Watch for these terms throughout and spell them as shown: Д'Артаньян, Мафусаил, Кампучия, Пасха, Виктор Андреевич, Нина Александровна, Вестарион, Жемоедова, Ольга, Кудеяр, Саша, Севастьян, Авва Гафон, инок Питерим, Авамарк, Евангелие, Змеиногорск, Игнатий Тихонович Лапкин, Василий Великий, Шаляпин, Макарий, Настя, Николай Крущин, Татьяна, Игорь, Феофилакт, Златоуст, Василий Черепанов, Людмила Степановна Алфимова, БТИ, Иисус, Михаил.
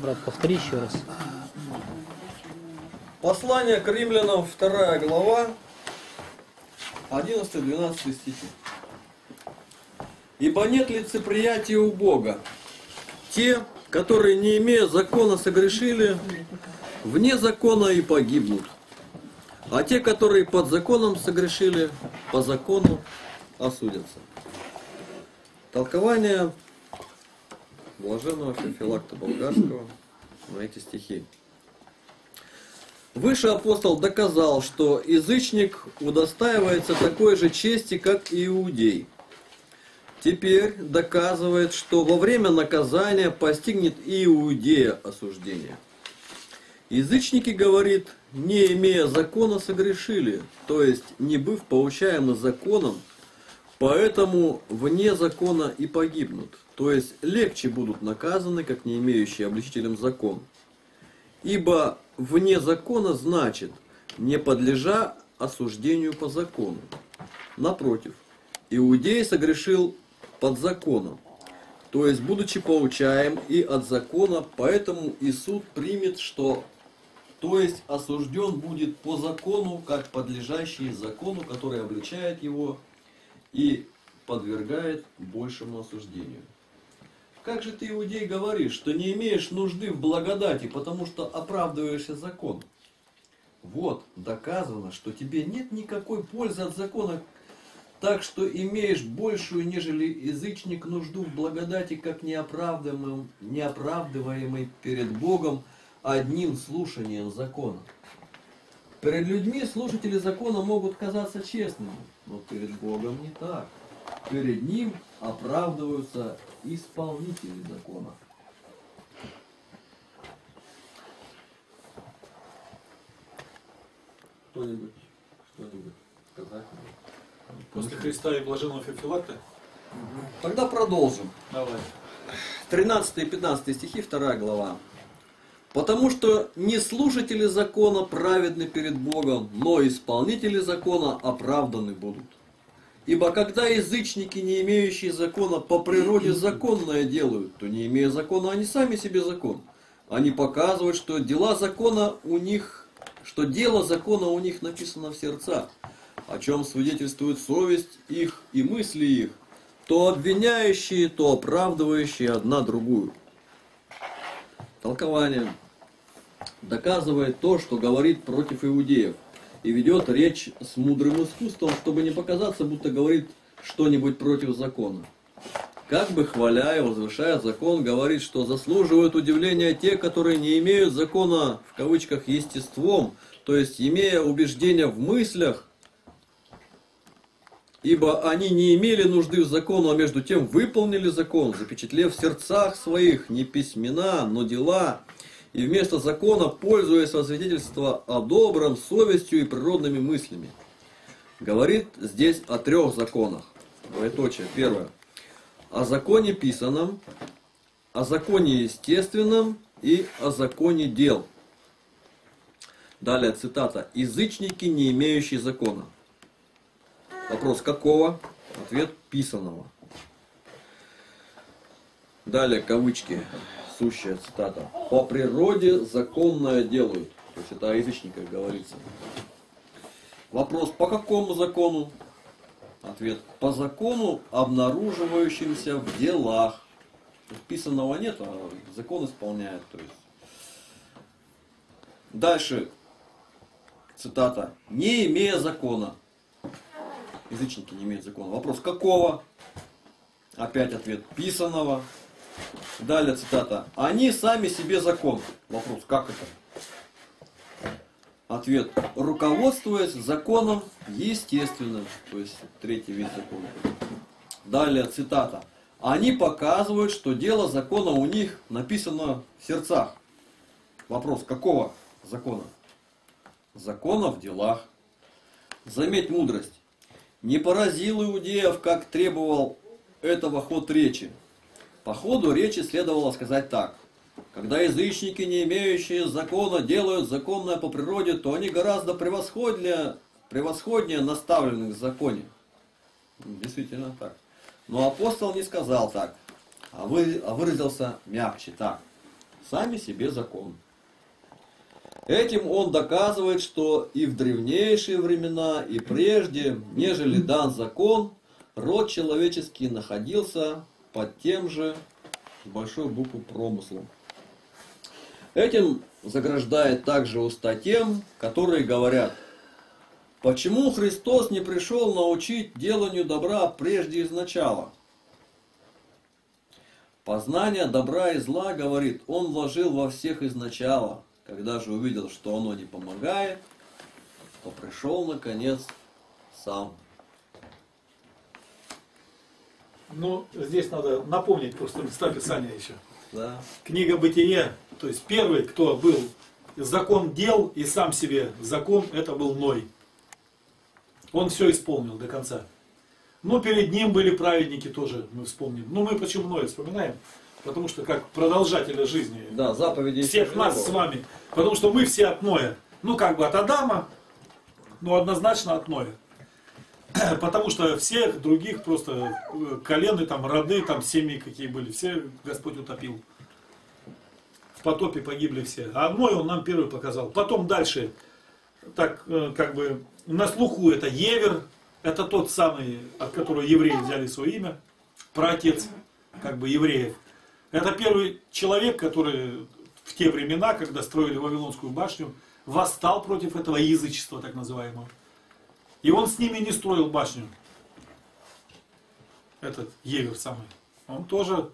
Брат, повтори еще раз. Послание к римлянам, 2 глава, 11-12 стихи. Ибо нет лицеприятия у Бога. Те, которые, не имея закона, согрешили, вне закона и погибнут. А те, которые под законом согрешили, по закону осудятся. Толкование Блаженного Профилакта Болгарского на эти стихи. Выше апостол доказал, что язычник удостаивается такой же чести, как и иудей. Теперь доказывает, что во время наказания постигнет и иудея осуждение. Язычники, говорит, не имея закона согрешили, то есть не быв поучаемы законом, поэтому вне закона и погибнут, то есть легче будут наказаны, как не имеющие обличителем закон. Ибо вне закона значит, не подлежа осуждению по закону. Напротив, иудей согрешил под законом, то есть будучи поучаем и от закона, поэтому и суд примет, что, то есть осужден будет по закону, как подлежащий закону, который обличает его и подвергает большему осуждению. Как же ты, иудей, говоришь, что не имеешь нужды в благодати, потому что оправдываешься законом? Вот, доказано, что тебе нет никакой пользы от закона, так что имеешь большую, нежели язычник, нужду в благодати, как неоправдываемый перед Богом одним слушанием закона. Перед людьми слушатели закона могут казаться честными, но перед Богом не так. Перед Ним оправдываются исполнители закона. Кто-нибудь сказать? После Христа и Блаженного Феофилакта? Тогда продолжим. Давай. 13 и 15 стихи, 2 глава. Потому что не слушатели закона праведны перед Богом, но исполнители закона оправданы будут. Ибо когда язычники, не имеющие закона, по природе законное делают, то не имея закона, они сами себе закон. Они показывают, что дело закона у них написано в сердцах, о чем свидетельствует совесть их и мысли их, то обвиняющие, то оправдывающие одна другую. Толкование доказывает то, что говорит против иудеев, и ведет речь с мудрым искусством, чтобы не показаться, будто говорит что-нибудь против закона. Как бы хваляя, возвышая закон, говорит, что заслуживают удивления те, которые не имеют закона, в кавычках, естеством, то есть имея убеждения в мыслях, ибо они не имели нужды в закону, а между тем выполнили закон, запечатлев в сердцах своих не письмена, но дела, и вместо закона, пользуясь во свидетельство о добром, совестью и природными мыслями. Говорит здесь о 3 законах. Двоеточие. Первое. О законе писанном, о законе естественном и о законе дел. Далее цитата. Язычники, не имеющие закона. Вопрос какого? Ответ писанного. Далее кавычки. Сущая цитата. По природе законное делают. То есть это о язычниках говорится. Вопрос, по какому закону? Ответ. По закону, обнаруживающимся в делах. Писанного нет, а закон исполняет. То есть. Дальше цитата. Не имея закона. Язычники не имеют закона. Вопрос, какого? Опять ответ. Писанного. Далее цитата. Они сами себе закон. Вопрос, как это? Ответ. Руководствуясь законом естественным. То есть 3-й вид закона. Далее цитата. Они показывают, что дело закона у них написано в сердцах. Вопрос, какого закона? Закона в делах. Заметь мудрость. Не поразил иудеев, как требовал этого ход речи. По ходу речи следовало сказать так. Когда язычники, не имеющие закона, делают законное по природе, то они гораздо превосходнее наставленных в законе. Действительно так. Но апостол не сказал так, а выразился мягче так. сами себе закон. Этим он доказывает, что и в древнейшие времена, и прежде, нежели дан закон, род человеческий находился под тем же, с большой буквы, промыслом. Этим заграждает также уста тем, которые говорят: почему Христос не пришел научить деланию добра прежде изначала? Познание добра и зла, говорит, он вложил во всех изначала. Когда же увидел, что оно не помогает, то пришел, наконец, сам. Ну, здесь надо напомнить просто места Писания еще. Да. Книга Бытия, то есть первый, кто был закон дел и сам себе закон, это был Ной. Он все исполнил до конца. Но перед ним были праведники тоже, мы вспомним. Но мы почему Ноя вспоминаем? Потому что как продолжателя жизни, да, заповеди всех нас с вами. Потому что мы все от Ноя. Ну как бы от Адама, но однозначно от Ноя. Потому что всех других просто колены, там, роды, там, семьи какие были, все Господь утопил. В потопе погибли все. А Ной он нам первый показал. Потом дальше, так как бы на слуху, это Евер, это тот самый, от которого евреи взяли свое имя, праотец как бы евреев. Это первый человек, который в те времена, когда строили Вавилонскую башню, восстал против этого язычества так называемого. И он с ними не строил башню. Этот Евер самый. Он тоже,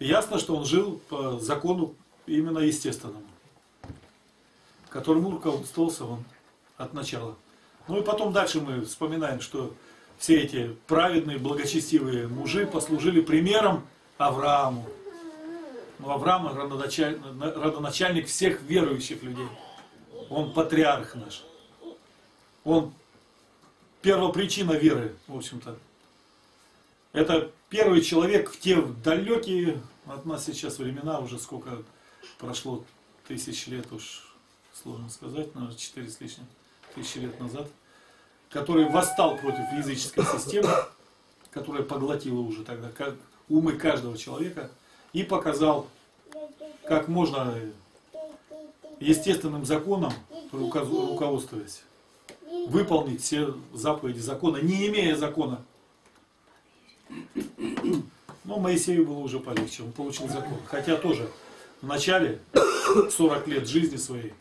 ясно, что он жил по закону именно естественному, которому руководствовался он от начала. Ну и потом дальше мы вспоминаем, что все эти праведные, благочестивые мужи послужили примером Аврааму. Но Авраам родоначальник всех верующих людей. Он патриарх наш. Он первопричина веры, в общем-то. Это первый человек в те далекие от нас сейчас времена, уже сколько прошло тысяч лет, уж сложно сказать, наверное, 4 с лишним тысячи лет назад, который восстал против языческой системы, которая поглотила уже тогда умы каждого человека, и показал, как можно естественным законом, руководствуясь, выполнить все заповеди закона, не имея закона. Но Моисею было уже полегче, он получил закон. Хотя тоже в начале 40 лет жизни своей,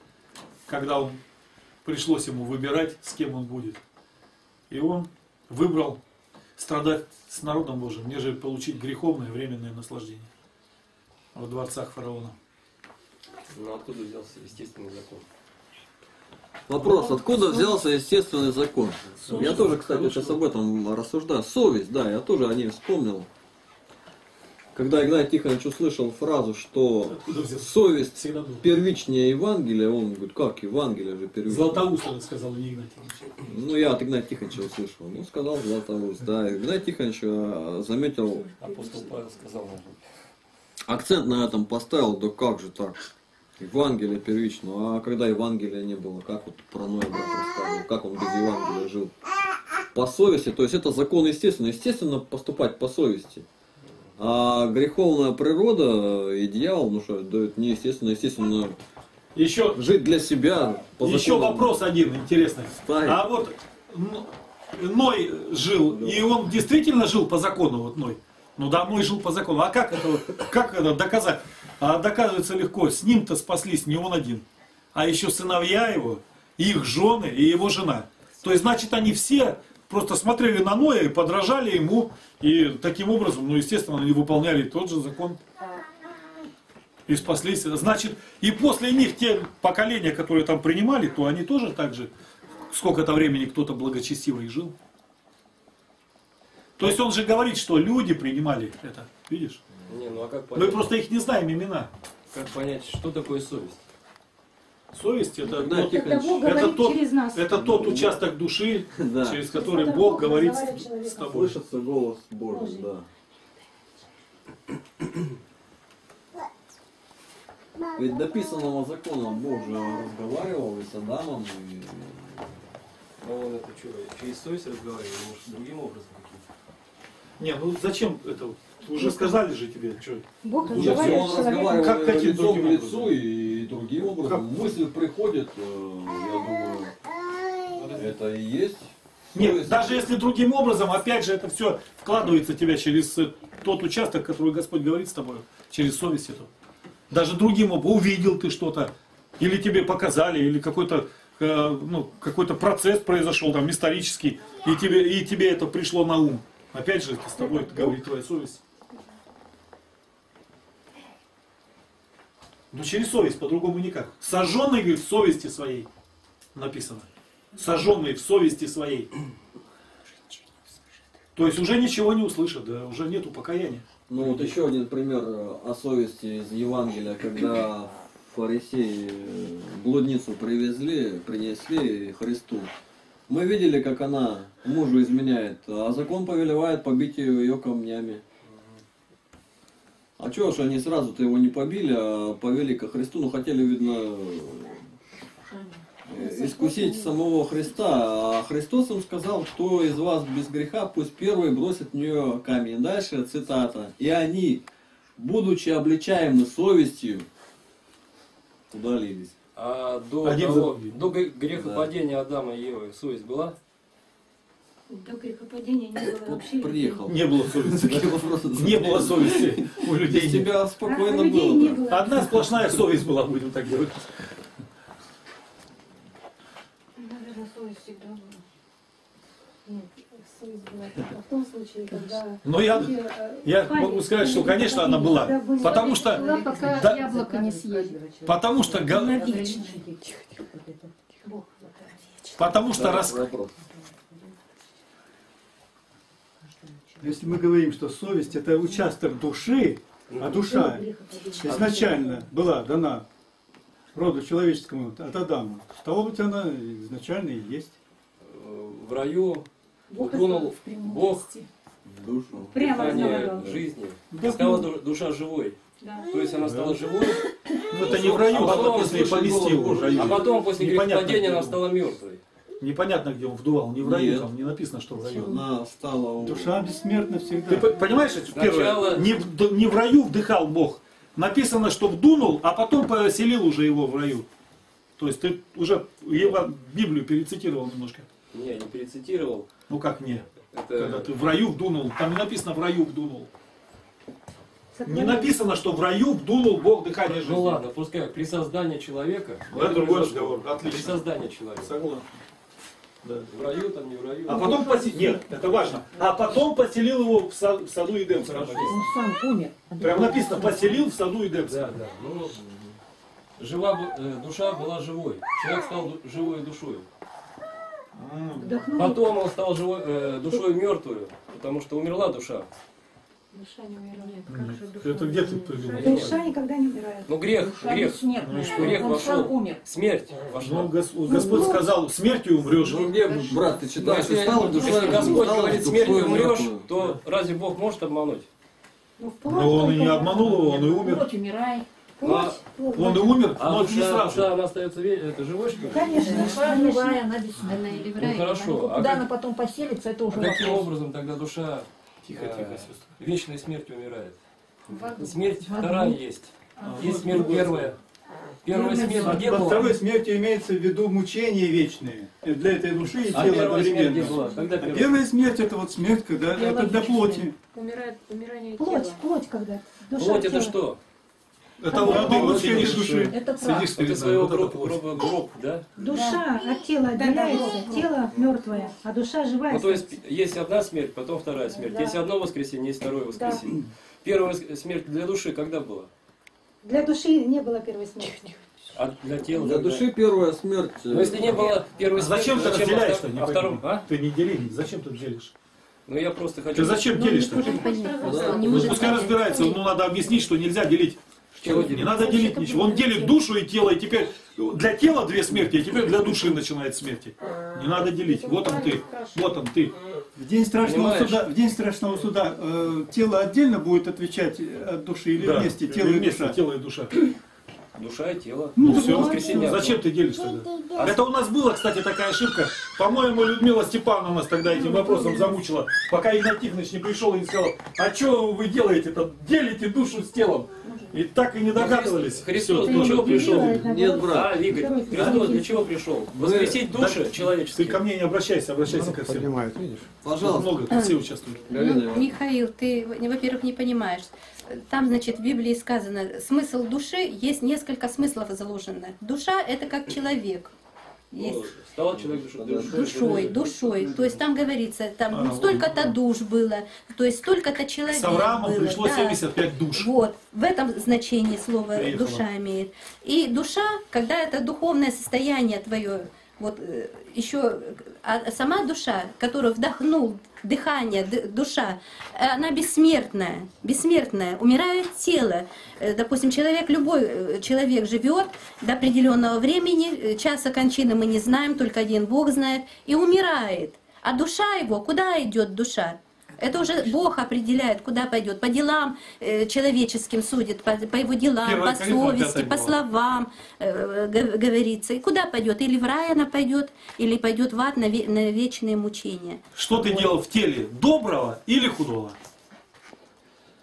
когда он пришлось ему выбирать, с кем он будет. И он выбрал страдать с народом Божьим, нежели получить греховное временное наслаждение в дворцах фараона. Ну откуда взялся естественный закон? Вопрос, откуда взялся естественный закон? Совесть. Я тоже, кстати, сейчас об этом рассуждаю. Совесть, да, я тоже о ней вспомнил. Когда Игнатий Тихонович услышал фразу, что совесть первичнее Евангелия, он говорит, как Евангелие же первичнее? Златоуст он сказал, не Игнатий Тихонович. Ну, я от Игнатия Тихоновича услышал. Ну, сказал Златоуст, да. Игнатий Тихонович заметил... Апостол Павел сказал. Акцент на этом поставил, да как же так? Евангелие первично. А когда Евангелия не было, как вот про Ноя рассказывал, как он без Евангелия жил? По совести, то есть это закон естественный. Естественно поступать по совести. А греховная природа и дьявол, ну что, дают неестественно, естественно, еще, жить для себя. Еще вопрос один интересный. Ставить. А вот Ной жил, да. И он действительно жил по закону, вот Ной. Ну да, Ной жил по закону. А как это доказать? А доказывается легко, с ним-то спаслись не он один, а еще сыновья его, их жены и его жена. То есть, значит, они все... Просто смотрели на Ноя и подражали ему, и таким образом, ну, естественно, они выполняли тот же закон. И спаслись. Значит, и после них те поколения, которые там принимали, то они тоже так же, сколько-то времени кто-то благочестивый жил. То есть он же говорит, что люди принимали это, видишь? Не, ну, а как понять? Мы просто их не знаем имена. Как понять, что такое совесть? Совесть это тот участок души, да. Через который Бог говорит с тобой. Слышится голос Божий, да. Ведь дописанного закона Бог же разговаривал и с Адамом, и... Но он это что, через совесть разговаривал, может, другим образом? Не, ну зачем это? Уже сказали же тебе, что? Бог разговаривает с человеком. Как такие лицо в лицо и другим образом. Как? Мысли приходят, я думаю, это и есть. Нет, даже если другим образом, опять же, это все вкладывается в тебя через тот участок, который Господь говорит с тобой, через совесть эту. Даже другим образом, увидел ты что-то, или тебе показали, или какой-то ну, какой-то процесс произошел там исторический, и тебе это пришло на ум. Опять же, с тобой это говорит твоя совесть. Ну через совесть, по-другому никак. Сожженный, говорит, в совести своей написано. Сожженный в совести своей. То есть уже ничего не услышат, да, уже нету покаяния. Ну вот еще один пример о совести из Евангелия, когда фарисеи блудницу привезли, принесли Христу. Мы видели, как она мужу изменяет, а закон повелевает побить ее камнями. А чего ж они сразу-то его не побили, а повели ко Христу, ну хотели, видно, искусить самого Христа. А Христос им сказал, кто из вас без греха, пусть первый бросит в нее камень. Дальше цитата. И они, будучи обличаемы совестью, удалились. А до грехопадения, да, Адама и Евы совесть была? До грехопадения не было вообще. Приехал. Не было совести. Не было совести у людей. Тебя спокойно было. Одна сплошная совесть была, будем так говорить. Наверное, совесть всегда была. Нет, совесть была только в том случае, когда... Но я могу сказать, что, конечно, она была. Потому что... Была, пока яблоко не съели. Потому что... Потому что... Если мы говорим, что совесть – это участок души, а душа изначально была дана роду человеческому от Адама, стало быть, она изначально и есть. В раю утонул Бог в душу, дыхание жизни. Стала душа живой. Да. То есть она стала живой. Но это не в раю, а потом после поместил. А потом после грехопадения она стала мертвой. Непонятно, где он вдувал, не в раю, нет, там не написано, что в раю. Она стала... Душа бессмертна всегда. Ты понимаешь, первое, не в раю вдыхал Бог. Написано, что вдунул, а потом поселил уже его в раю. То есть ты уже Библию перецитировал немножко. Не, не перецитировал. Ну как не? Это... Когда ты в раю вдунул, там не написано в раю вдунул. Не написано, что в раю вдунул Бог дыхание жизни. Ну ладно, пускай при создании человека... Это другой разговор, отлично. При создании человека. Согласен. Да. В раю, там не в раю. А потом поселил. Нет, это важно. А потом поселил его в саду Эдемском. Он сам умер. Прям написано, поселил в саду Эдемском. Да, да. Ну, душа была живой. Человек стал живой душой. Потом он стал живой, душой мертвую, потому что умерла душа. Душа не умирает. Как же душа? Это где ты придумал? Душа никогда не умирает. Ну грех, душа грех. Ну, что? Грех вошел. Умер. Смерть вошла. Ну, Господь сказал, смертью умрешь. Ну где, брат, ты читаешь? Если Господь говорит, смертью умрешь, то разве Бог может обмануть? Ну, он и не обманул его, он и умер. Он и умер, но не сразу. Она остается живой, что ли? Конечно, душа живая, она бессмертная. Ну хорошо. Куда она потом поселится, это уже вопрос. Каким образом тогда душа... Тихо, сестра. Вечная смерть умирает. Смерть вторая есть. Есть смерть первая. Первая смерть не была. Во второй смерти имеется в виду мучения вечные. Для этой души и тела одновременно. А первая смерть это вот смерть, когда это до плоти. Умирает умирание тела. Плоть когда. Плоть это что? Это вот сидишь души. Это своего гроб, да? Душа от тела отделяется, тело мертвое, а душа живая. Ну, то есть есть одна смерть, потом вторая смерть. Да. Есть одно воскресенье, есть второе воскресенье. Да. Первая смерть для души когда была? Для души не было первой смерти. А для тела? Для души первая смерть. Но если не было первой смерти, зачем ты разделяешь? Ты не делишь, зачем ты делишь? Ну я просто хочу. Ты зачем делишь-то? Пускай разбирается, но надо объяснить, что нельзя делить. Не надо делить ничего. Он делит душу и тело, и теперь для тела две смерти, а теперь для души начинает смерти. Не надо делить. Вот он ты, вот он ты. В день страшного суда тело отдельно будет отвечать от души или да, вместе тело и душа? Тело и душа. Душа и тело. Ну все, воскресенье. Зачем ты делишь тогда? Это у нас была, кстати, такая ошибка. По-моему, Людмила Степановна нас тогда этим вопросом замучила, пока Игнатий Тихонович не пришел и не сказал, а что вы делаете-то? Делите душу с телом. И так и не догадывались. Христос для чего пришел? Нет, брат. А, Игорь, Христос для чего пришел? Воскресить души человеческие. Ты ко мне не обращайся, обращайся ко всем. Понимают, видишь? Пожалуйста. Много, все участвуют. Михаил, ты, во-первых, не понимаешь. Там, значит, в Библии сказано, смысл души, есть несколько смыслов заложено. Душа – это как человек. Есть. Стал человек душой. То есть там говорится, там столько-то душ было, то есть столько-то человек. С Авраамом было, пришло 75 душ. Вот, в этом значении слово душа имеет. И душа, когда это духовное состояние твое, вот еще сама душа, которую вдохнул, дыхание, душа, она бессмертная, умирает тело. Допустим, человек, любой человек живет до определенного времени, часа кончины мы не знаем, только один Бог знает, и умирает. А душа его, куда идет душа? Это уже Бог определяет, куда пойдет. По делам человеческим судит, по его делам, первая по совести, по словам говорится. И куда пойдет? Или в рай она пойдет, или пойдет в ад на вечные мучения. Что ты делал в теле? Доброго или худого?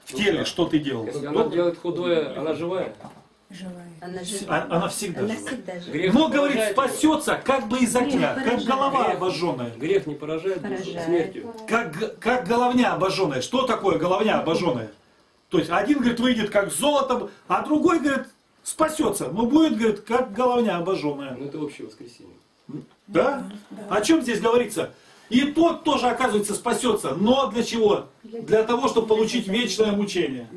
В теле что ты делал? Если она делает худое, она живая? Живая. Она всегда живая. Но, говорит, спасется, как бы из огня, как голова обожженная. Грех не поражает душу смертью. Как головня обожженная. Что такое головня обожженная? То есть один, говорит, выйдет как золотом, а другой, говорит, спасется, но будет, говорит, как головня обожженная. Ну это общее воскресенье. Да? О чем здесь говорится? И тот тоже, оказывается, спасется. Но для чего? Для того, чтобы получить вечное мучение.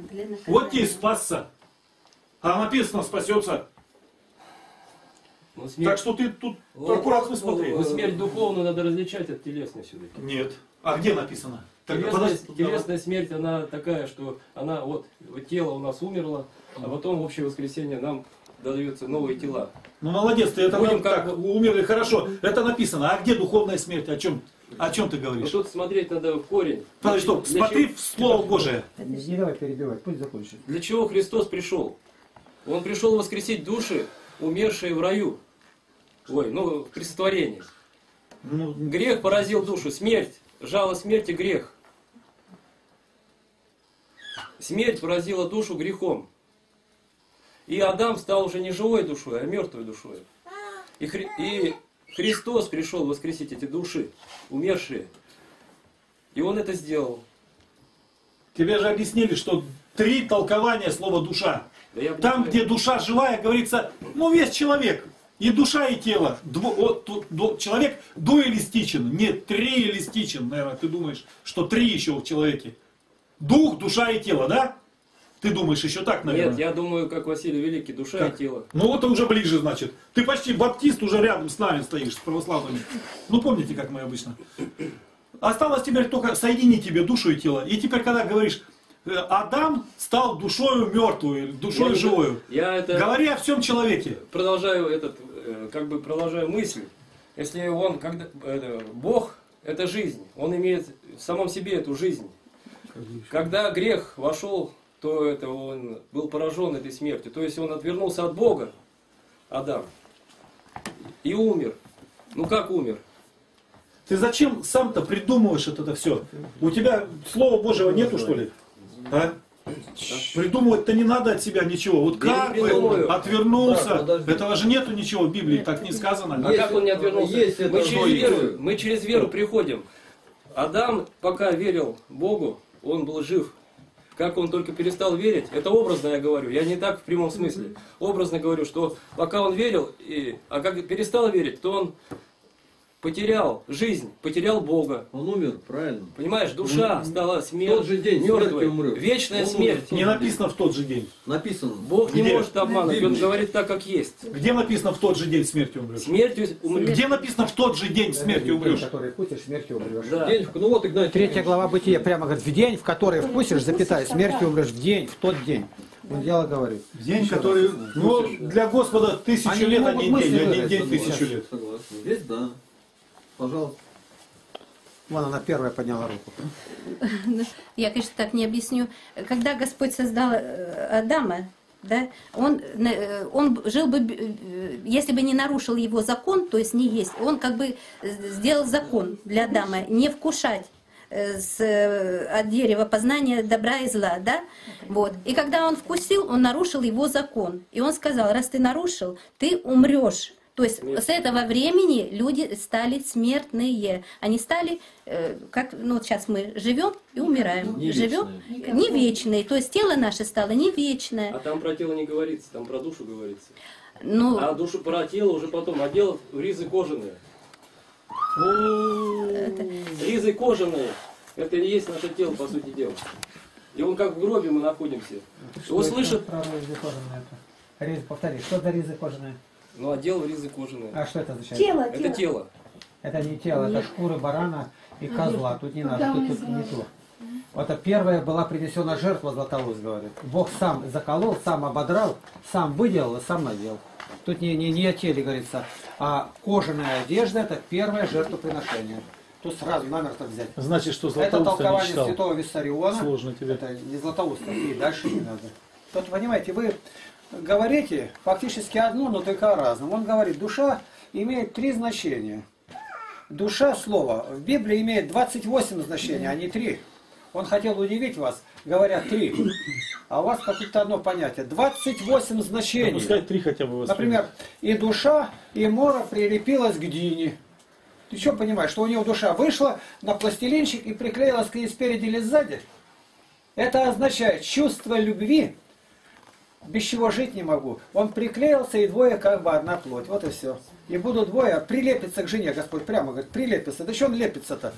Вот тебе и спасся. А написано, спасется. Смерть... Так что ты тут аккуратно смотри. Смерть духовную надо различать от телесной все-таки. Нет. А где написано? Телесная смерть, она такая, что она вот тело у нас умерло, а потом в общее воскресенье нам даются новые тела. Ну молодец, ты это будем как умерли, хорошо. Это написано. А где духовная смерть? О чем ты говоришь? Ну, тут смотреть надо в корень. Подожди, смотри в Слово Божие. Не давай перебивать, пусть закончит. Для чего Христос пришел? Он пришел воскресить души, умершие в раю. Ой, ну, при сотворении. Грех поразил душу. Смерть, жало смерти, грех. Смерть поразила душу грехом. И Адам стал уже не живой душой, а мертвой душой. И Христос пришел воскресить эти души, умершие. И Он это сделал. Тебе же объяснили, что 3 толкования слова «душа». Там, где душа живая, говорится, ну весь человек, и душа, и тело. Человек дуэлистичен, нет, триэлистичен, наверное, ты думаешь, что 3 еще в человеке. Дух, душа и тело, да? Ты думаешь еще так, наверное? Нет, я думаю, как Василий Великий, душа и тело. Ну вот уже ближе, значит. Ты почти баптист, уже рядом с нами стоишь, с православными. Ну помните, как мы обычно. Осталось теперь только соединить тебе душу и тело. И теперь, когда говоришь... Адам стал душою мертвую, душой живою. Говори о всем человеке. Продолжаю продолжаю мысль. Если он, Бог – это жизнь, он имеет в самом себе эту жизнь. Когда грех вошел, то он был поражен этой смертью. То есть он отвернулся от Бога, Адам, и умер. Ну как умер? Ты зачем сам-то придумываешь это все? У тебя Слова Божьего нету, что ли? А? Придумывать-то не надо от себя ничего. Вот как бы отвернулся, этого же нету ничего в Библии, так не сказано. А как он не отвернулся? Мы через веру приходим. Адам, пока верил Богу, он был жив. Как он только перестал верить, это образно я говорю, я не так в прямом смысле. Образно говорю, что пока он верил, а как перестал верить, то он... потерял жизнь, потерял Бога. Он умер, правильно. Понимаешь, душа стала смертной. В тот же день мертвой. Вечная смерть. Не написано в тот же день. Написано. Бог не может обмануть, Он говорит так, как есть. Где написано в тот же день смертью умрешь? Смертью умрешь. Где написано в тот же день смертью умрешь? В который впустишь, смертью умрешь. Да. День, ну вот, Игнатий. 3 глава Бытия прямо говорит, в день, в который впустишь, запятая, смертью умрешь, в день, в тот день. Он дело говорит. В день, который... Ну, для Господа 1000 лет, а не день, день 1000 лет. Согласен. Здесь, да. Пожалуйста. Вон она первая подняла руку. Я, конечно, так не объясню. Когда Господь создал Адама, Да? Он жил бы, если бы не нарушил его закон, то есть не есть, он как бы сделал закон для Адама, не вкушать от дерева познания добра и зла, да? Вот. И когда он вкусил, он нарушил его закон. И он сказал, раз ты нарушил, ты умрешь. То есть с этого времени люди стали смертные. Они стали, как ну, вот сейчас мы живем и умираем. Не живем вечные. Не вечные. То есть тело наше стало не вечное. А там про тело не говорится, там про душу говорится. Ну, а душу про тело уже потом. А дело ризы кожаные. Ризы кожаные. Это и есть наше тело, по сути дела. И он как в гробе мы находимся. Его слышат... Повтори, что за ризы кожаные? Ну, отдел ризы кожаные. А что это означает? Тело, это тело. Тело. Это не тело, нет. Это шкуры барана и козла. Нет. Тут не надо, тут не то. Вот это первая была принесена жертва, Златоуст говорит. Бог сам заколол, сам ободрал, сам выделал и сам надел. Тут не о теле говорится, а кожаная одежда – это первое жертвоприношение. Тут сразу намертво взять. Значит, что Златоуста это толкование не святого Вестариона. Сложно тебе. Это не Златоуста, и дальше не надо. Вот понимаете, вы... Говорите фактически одно, но только разным. Он говорит, душа имеет три значения. Душа слова в Библии имеет 28 значений, а не 3. Он хотел удивить вас, говоря 3. А у вас какое-то одно понятие. 28 значений. Пускай 3 хотя бы. Например, и душа, и мора прилепилась к Дине. Ты что понимаешь, что у него душа вышла на пластилинчик и приклеилась к ней спереди или сзади? Это означает чувство любви. Без чего жить не могу. Он приклеился, и двое как бы одна плоть. Вот и все. И будут двое, прилепится к жене, Господь прямо говорит, прилепится. Да что он лепится-то?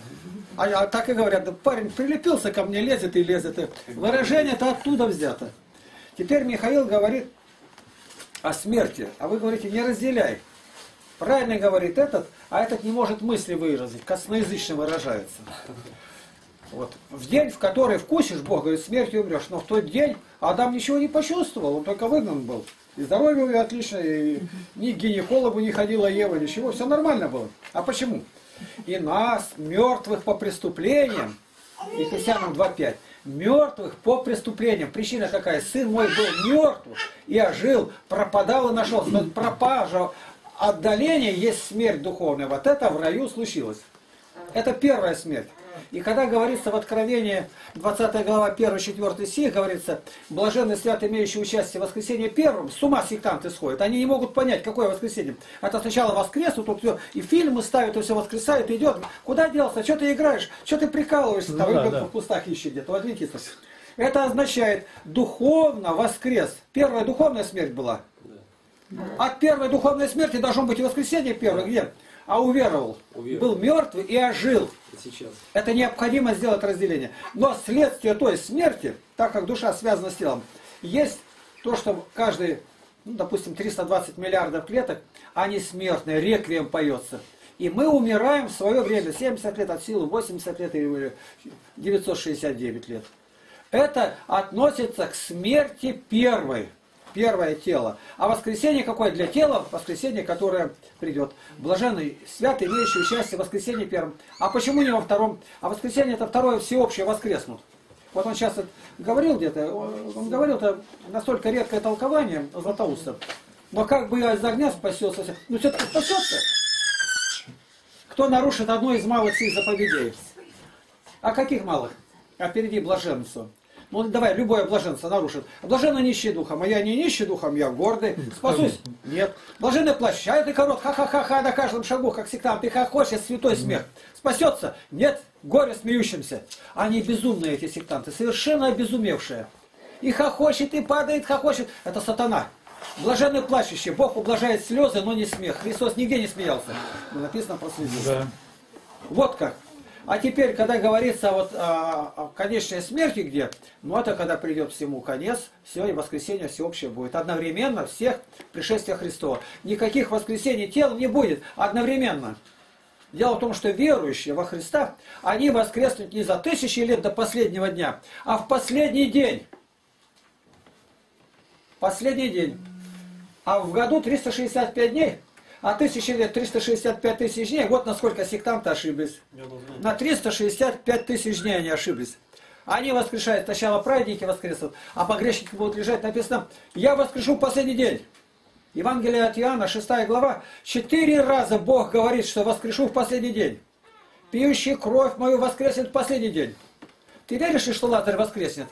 А так и говорят, да парень прилепился ко мне, лезет и лезет. Выражение-то оттуда взято. Теперь Михаил говорит о смерти. А вы говорите, не разделяй. Правильно говорит этот, а этот не может мысли выразить, косноязычно выражается. Вот. В день, в который вкусишь, Бог говорит, смертью умрешь. Но в тот день Адам ничего не почувствовал, он только выгнан был. И здоровье у него отлично, и ни к гинекологу не ходила Ева, ничего, все нормально было. А почему? И нас, мертвых по преступлениям, Ефесянам 2:5, мертвых по преступлениям. Причина какая? Сын мой был мертв, и ожил, пропадал и нашелся. Но пропажа, отдаление есть смерть духовная. Вот это в раю случилось. Это первая смерть. И когда говорится в Откровении 20 глава 1-4 стих, говорится, блаженный свят, имеющий участие в воскресенье первым, с ума сектанты сходят. Они не могут понять, какое воскресенье. Это сначала воскреснут, тут все, и фильмы ставят, и все воскресают, идет. Куда делся? Что ты играешь? Что ты прикалываешься? Там ребенка в кустах ищет где-то. Отвлекись. Это означает духовно воскрес. Первая духовная смерть была. От первой духовной смерти должно быть и воскресенье первое. Где? А уверовал. Был мертвый и ожил. Сейчас. Это необходимо сделать разделение. Но следствие той смерти, так как душа связана с телом, есть то, что каждый, ну, допустим, 320 миллиардов клеток, они смертные, реквием поется. И мы умираем в свое время, 70 лет от силы, 80 лет или 969 лет. Это относится к смерти первой. Первое тело. А воскресенье какое для тела? Воскресенье, которое придет. Блаженный свят, имеющий участие в воскресенье первом. А почему не во втором? А воскресенье это второе всеобщее воскреснут. Вот он сейчас говорил где-то, он говорил, это настолько редкое толкование Златоуста. Но как бы я из огня спасется, ну все-таки спасется. Кто нарушит одну из малых сих заповедей? А каких малых? Опереди блаженцу. Ну давай, любое блаженство нарушит. Блаженный нищий духом, а я не нищий духом, я гордый. Спасусь? Нет. Блаженный плачет, а это корот, ха-ха-ха-ха, на каждом шагу, как сектант, ты хохочешь, святой смех. Спасется? Нет. Горе смеющимся. Они безумные, эти сектанты, совершенно обезумевшие. И хохочет, и падает, хохочет. Это сатана. Блаженный плачущий, Бог ублажает слезы, но не смех. Христос нигде не смеялся. Но написано про слезы. Да. Вот как. А теперь, когда говорится вот о конечной смерти, где, ну это когда придет всему конец, все, и воскресенье всеобщее будет. Одновременно всех пришествия Христова. Никаких воскресений тел не будет одновременно. Дело в том, что верующие во Христа, они воскреснут не за тысячи лет до последнего дня, а в последний день. Последний день. А в году 365 дней... А 1000 лет, 365 тысяч дней, вот насколько сектанты ошиблись. На 365 тысяч дней они ошиблись. Они воскрешают сначала праведники воскреснут, а погрешники будут лежать. Написано, я воскрешу в последний день. Евангелие от Иоанна, 6 глава. 4 раза Бог говорит, что воскрешу в последний день. Пьющий кровь мою воскреснет в последний день. Ты веришь, что Лазарь воскреснет?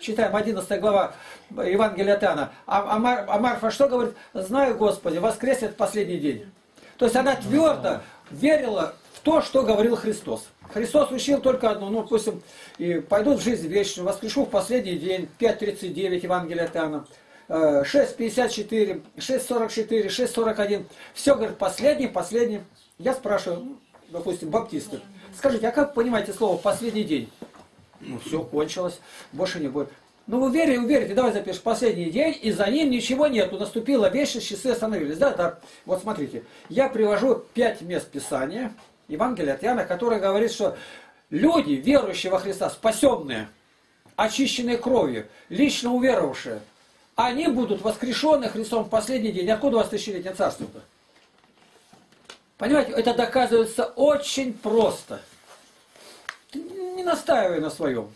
Читаем 11 глава Евангелия от Иоанна. А Марфа что говорит? Знаю, Господи, воскреснет в последний день. То есть она твердо верила в то, что говорил Христос. Христос учил только одну, ну, допустим, и пойдут в жизнь вечную, воскрешу в последний день, 5.39 Евангелия от Иоанна, 6.54, 6.44, 6.41. Все, говорит, последний, последний. Я спрашиваю, допустим, баптисты, скажите, а как понимаете слово «последний день»? Ну, все, кончилось, больше не будет. Ну, вы верите, уверите, давай запишем «последний день», и за ним ничего нету, наступила вечность, часы остановились. Да, да, вот смотрите, я привожу 5 мест Писания, Евангелие от Иоанна, которое говорит, что люди, верующие во Христа, спасенные, очищенные кровью, лично уверовавшие, они будут воскрешены Христом в последний день. Откуда у вас тысячелетнее царство-то? Понимаете, это доказывается очень просто. Ты не настаивай на своем.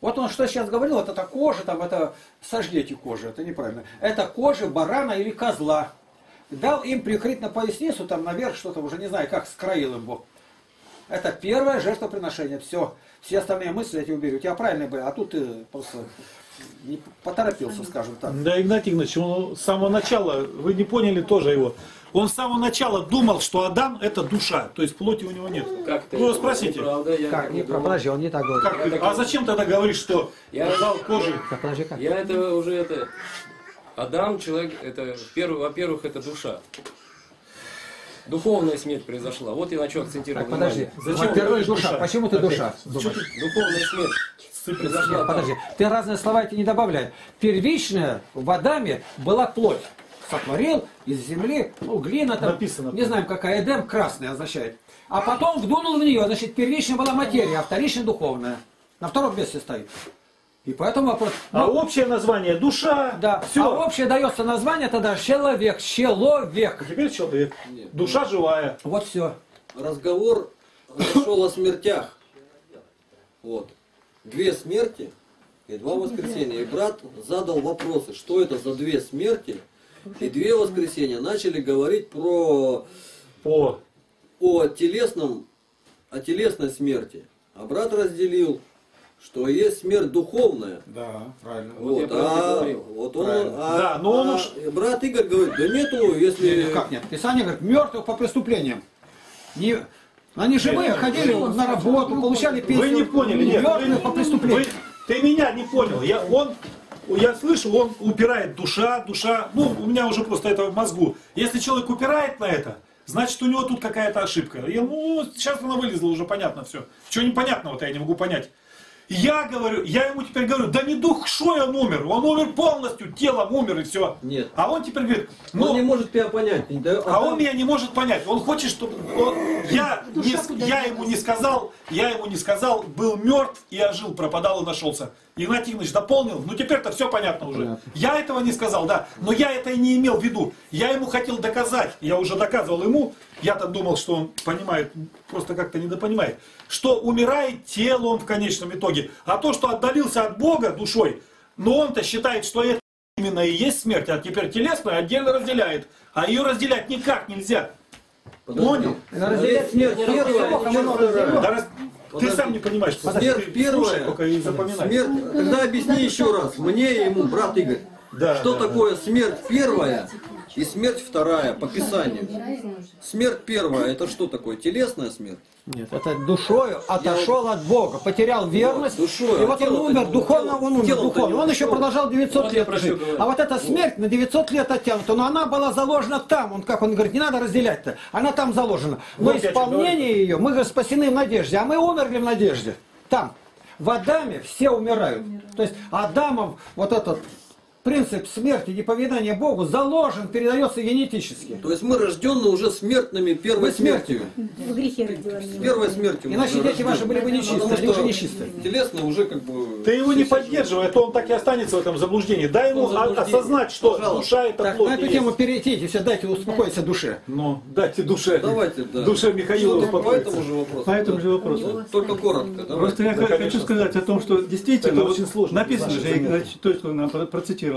Вот он что сейчас говорил, вот это кожа, там это сожгите кожу, это неправильно. Это кожа барана или козла. Дал им прикрыть на поясницу, там наверх что-то, уже не знаю, как скроил им Бог. Это первое жертвоприношение. Все. Все остальные мысли эти убери. У тебя правильные были, а тут ты просто не поторопился, скажем так. Да, Игнатий Игнатьевич, он с самого начала, вы не поняли тоже его, он с самого начала думал, что Адам это душа, то есть плоти у него нет. Как вы его спросите? Неправда, как? Не подожди, он не так говорит. Как? А зачем тогда говоришь, что дал кожи? Я это уже это... Адам, человек, это, во-первых, это душа. Духовная смерть произошла. Вот я на что акцентировал. Так, подожди. Зачем первая душа? Почему ты душа? Духовная смерть произошла. Нет, подожди. Ты разные слова эти не добавляй. Первичная в Адаме была плоть. Сотворил из земли, ну, глина там. Написано. Не знаем какая. Эдем красная означает. А потом вдунул в нее. Значит, первичная была материя, а вторичная духовная. На втором месте стоит. И поэтому вопрос... А ну, общее название душа... Да, все. А общее дается название тогда человек, человек. Теперь человек. Нет, душа нет. Живая. Вот все. Разговор шел о смертях. Вот. 2 смерти и 2 воскресения. И брат задал вопросы, что это за 2 смерти и 2 воскресения. Начали говорить про... О телесной смерти. А брат разделил... Что есть смерть духовная. Да, правильно. Вот, вот он, правильно. Да, но он уж... Брат Игорь говорит, да нету, если... Как нет? Писание говорит, мертвых по преступлениям. Не... Они живые, ходили на работу, получали пенсию. Вы не поняли, нет. Мертвых по преступлениям. Ты меня не понял. Я слышу, он упирает душа. Ну, у меня уже просто это в мозгу. Если человек упирает на это... Значит, у него тут какая-то ошибка. Ему сейчас она вылезла, уже понятно все. Чего непонятного-то я не могу понять. Я говорю, я ему теперь говорю, да не душой он умер полностью, телом умер и все. Нет. А он теперь говорит, ну... Он не может тебя понять. Он меня не может понять. Он хочет, чтобы... Я ему не сказал, был мертв и ожил, пропадал и нашелся. Игнатий Игнатьевич дополнил, ну теперь-то все понятно уже. Понятно. Я этого не сказал, да, но я это и не имел в виду. Я ему хотел доказать, я уже доказывал ему, я-то думал, что он понимает, просто как-то недопонимает, что умирает телом в конечном итоге. А то, что отдалился от Бога душой, но он-то считает, что это именно и есть смерть, а теперь телесную отдельно разделяет. А ее разделять никак нельзя. Понял? Разделять смерть первая. Ты сам не понимаешь, что смерть первая. Смерть... Тогда объясни еще раз. Мне и ему, брат Игорь, да, что такое смерть первая и смерть вторая по Писанию. Смерть первая это что такое? Телесная смерть? Нет, это душою отошел от Бога, потерял верность. Вот, душой, и вот он умер, духовно он умер. Духовно. Он еще продолжал 900 лет жить. А вот эта смерть на 900 лет оттянута, но она была заложена там. Он, как он говорит, не надо разделять-то. Она там заложена. Но исполнение ее, мы же спасены в надежде, а мы умерли в надежде. Там. В Адаме все умирают. То есть Адамов вот этот принцип смерти, неповиновения Богу заложен, передается генетически. То есть мы рождены уже смертными первой смертью. В грехе родилась. Первой смертью. Иначе дети ваши были бы нечистые, они уже нечистые. Телесно уже как бы... Ты его не поддерживай, то он так и останется в этом заблуждении. Дай ему осознать, что душа это плоть. На эту тему перейдите, все, дайте успокоиться душе. Ну, дайте душе. Давайте, да. Душа Михаила успокоится. По этому же вопросу. Только коротко. Просто я хочу сказать о том, что действительно написано же, то, что нам процитировали,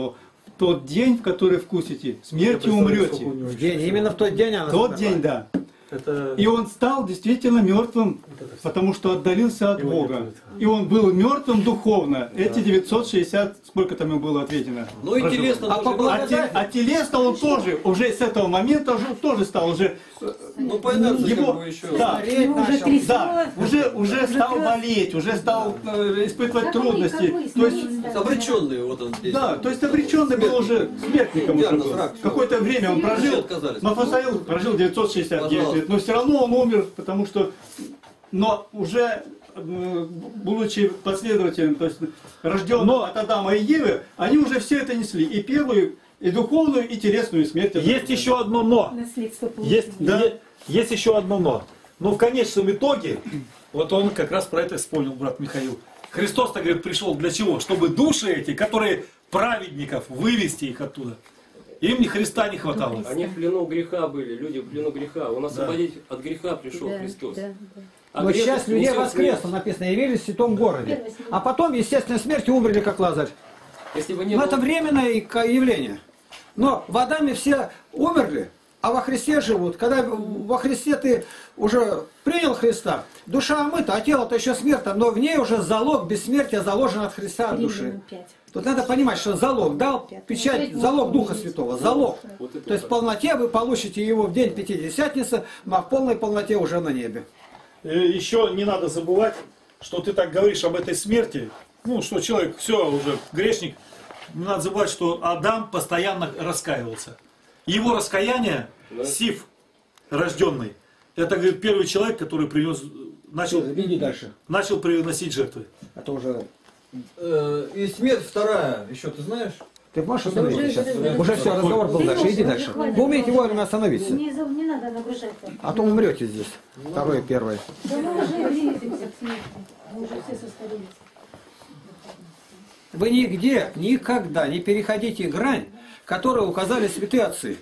тот день, в который вкусите, смерти умрете. Именно в тот день она да. Это... И он стал действительно мертвым, потому что отдалился от Бога. И он был мертвым духовно. Да. Эти 960, сколько там ему было отведено. Ну и телесно. А телесно он тоже, уже с этого момента тоже стал уже... Ну, понятно, его еще... Да, уже стал болеть, уже стал испытывать трудности. То есть обреченный вот он здесь. Да, то есть обреченный был уже, смертником уже был. Какое-то время он прожил. Мафусаил прожил 969 лет. Но все равно он умер, потому что, но уже будучи последователем, то есть рожденным от Адама и Евы, они уже все это несли, и первую, и духовную, и телесную смерть. Есть еще одно но. Есть еще одно но. Но в конечном итоге, вот он как раз про это вспомнил, брат Михаил. Христос-то, говорит, пришел для чего? Чтобы души эти, которые праведников, вывести их оттуда. Им ни Христа не хватало. Они в плену греха были, люди в плену греха. Он освободить от греха пришел Христос. А но сейчас людей воскрес, написано, явились в святом городе. А потом, естественно, смертью умерли, как Лазарь. Если бы не было... Это временное явление. Но в Адаме все умерли, а во Христе живут. Когда во Христе ты уже принял Христа, душа омыта, а тело-то еще смертно, но в ней уже залог бессмертия заложен от Христа, от души. Тут надо понимать, что залог дал печать, залог Духа Святого, залог. То есть в полноте вы получите его в день Пятидесятницы, а в полной полноте уже на небе. Еще не надо забывать, что ты так говоришь об этой смерти, ну что человек все уже грешник, не надо забывать, что Адам постоянно раскаивался. Его раскаяние, Сиф, рожденный, это, говорит, первый человек, который принес, начал приносить жертвы. А то уже... И смерть вторая, еще ты знаешь? Ты можешь остановить сейчас? Уже все, разговор был дальше, иди дальше. Вы умеете вовремя остановиться. Не надо нагружать. А то умрете здесь. Второе, первое. Да мы уже близимся к смерти. Мы уже все состарились. Вы нигде, никогда не переходите грань, которую указали святые отцы.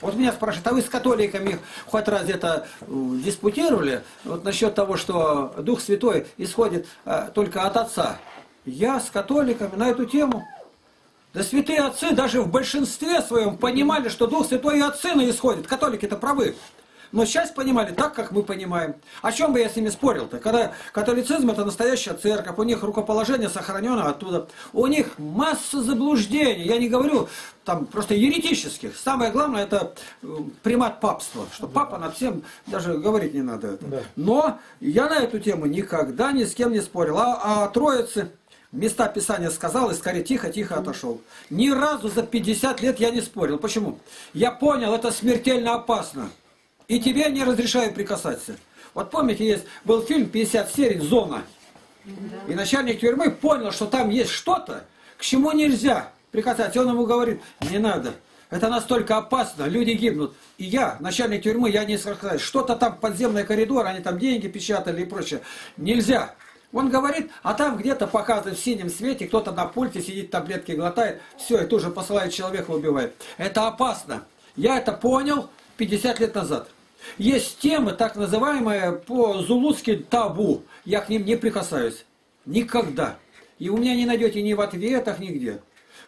Вот меня спрашивают, а вы с католиками хоть раз где-то диспутировали вот насчет того, что Дух Святой исходит только от Отца? Я с католиками на эту тему. Да святые отцы даже в большинстве своем понимали, что Дух Святой и от Сына исходит. Католики-то правы. Но сейчас понимали так, как мы понимаем. О чем бы я с ними спорил-то? Когда католицизм — это настоящая церковь, у них рукоположение сохранено оттуда. У них масса заблуждений. Я не говорю там просто еретических. Самое главное — это примат папства. Что папа над всем, даже говорить не надо это. Да. Но я на эту тему никогда ни с кем не спорил. А о Троице... Места Писания сказал и скорее тихо-тихо отошел. Ни разу за 50 лет я не спорил. Почему? Я понял, это смертельно опасно. И тебе не разрешаю прикасаться. Вот помните, был фильм 50 серий «Зона». И начальник тюрьмы понял, что там есть что-то, к чему нельзя прикасаться. И он ему говорит, не надо. Это настолько опасно, люди гибнут. И я, начальник тюрьмы, я не сказал, что-то там подземный коридор, они там деньги печатали и прочее. Нельзя. Он говорит, а там где-то показывает в синем свете, кто-то на пульте сидит, таблетки глотает, все, и тут же посылает человека, убивает. Это опасно. Я это понял 50 лет назад. Есть темы, так называемые по-зулуски табу. Я к ним не прикасаюсь. Никогда. И у меня не найдете ни в ответах, нигде.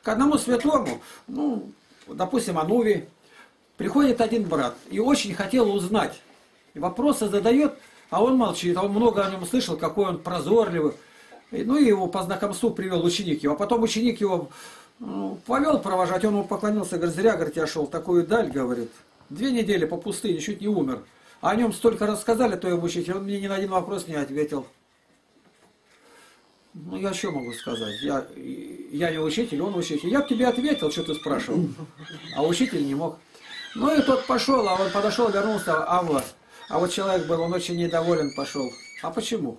К одному святому, ну, допустим, Ануви, приходит один брат и очень хотел узнать. И вопросы задает... А он молчит, а он много о нем слышал, какой он прозорливый. Ну и его по знакомству привел ученик его. А потом ученик его повел провожать, он ему поклонился, говорит, зря, говорит, я шел такую даль, говорит. 2 недели по пустыне, чуть не умер. О нем столько рассказали, то его учитель, он мне ни на один вопрос не ответил. Ну я что могу сказать? Я не учитель, он учитель. Я бы тебе ответил, что ты спрашивал. А учитель не мог. Ну и тот пошел, а он подошел, вернулся, а вот. А вот человек был, он очень недоволен, пошел. А почему?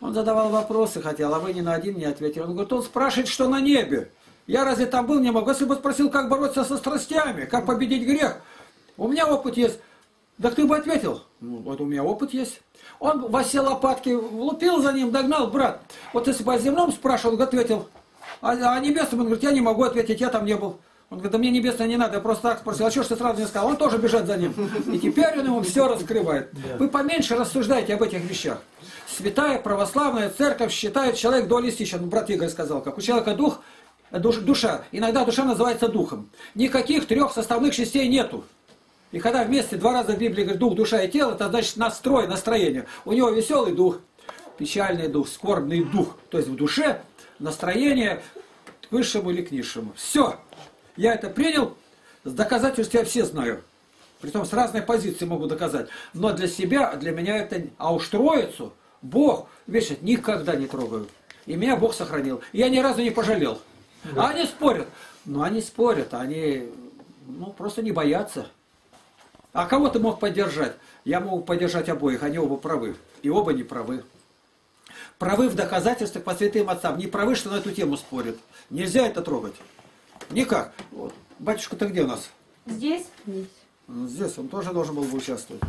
Он задавал вопросы, хотел, а вы ни на один не ответили. Он говорит, он спрашивает, что на небе. Я разве там был, не мог? Если бы спросил, как бороться со страстями, как победить грех, у меня опыт есть. Так ты бы ответил, ну, вот у меня опыт есть. Он во все лопатки влупил за ним, догнал, брат. Вот если бы о земном спрашивал, он ответил. А о небесном, он говорит, я не могу ответить, я там не был. Он говорит, да мне небесное не надо, я просто так спросил, а что ж ты сразу не сказал? Он тоже бежит за ним. И теперь он ему все раскрывает. Вы поменьше рассуждайте об этих вещах. Святая православная церковь считает человек дуалистичен. Брат Игорь сказал, как у человека душа. Иногда душа называется духом. Никаких трех составных частей нету. И когда вместе два раза в Библии говорит дух, душа и тело, это значит настрой, настроение. У него веселый дух, печальный дух, скорбный дух. То есть в душе настроение к высшему или к низшему. Все. Я это принял, доказательств я все знаю. Притом с разной позиции могу доказать. Но для себя, для меня это... А уж троицу Бог, видишь, никогда не трогаю. И меня Бог сохранил. И я ни разу не пожалел. Да. А они спорят. Ну, они спорят, они просто не боятся. А кого ты мог поддержать? Я могу поддержать обоих, они оба правы. И оба не правы. Правы в доказательствах по святым отцам. Не правы, что на эту тему спорят. Нельзя это трогать. Никак. Вот. Батюшка-то где у нас? Здесь. Здесь. Он тоже должен был бы участвовать.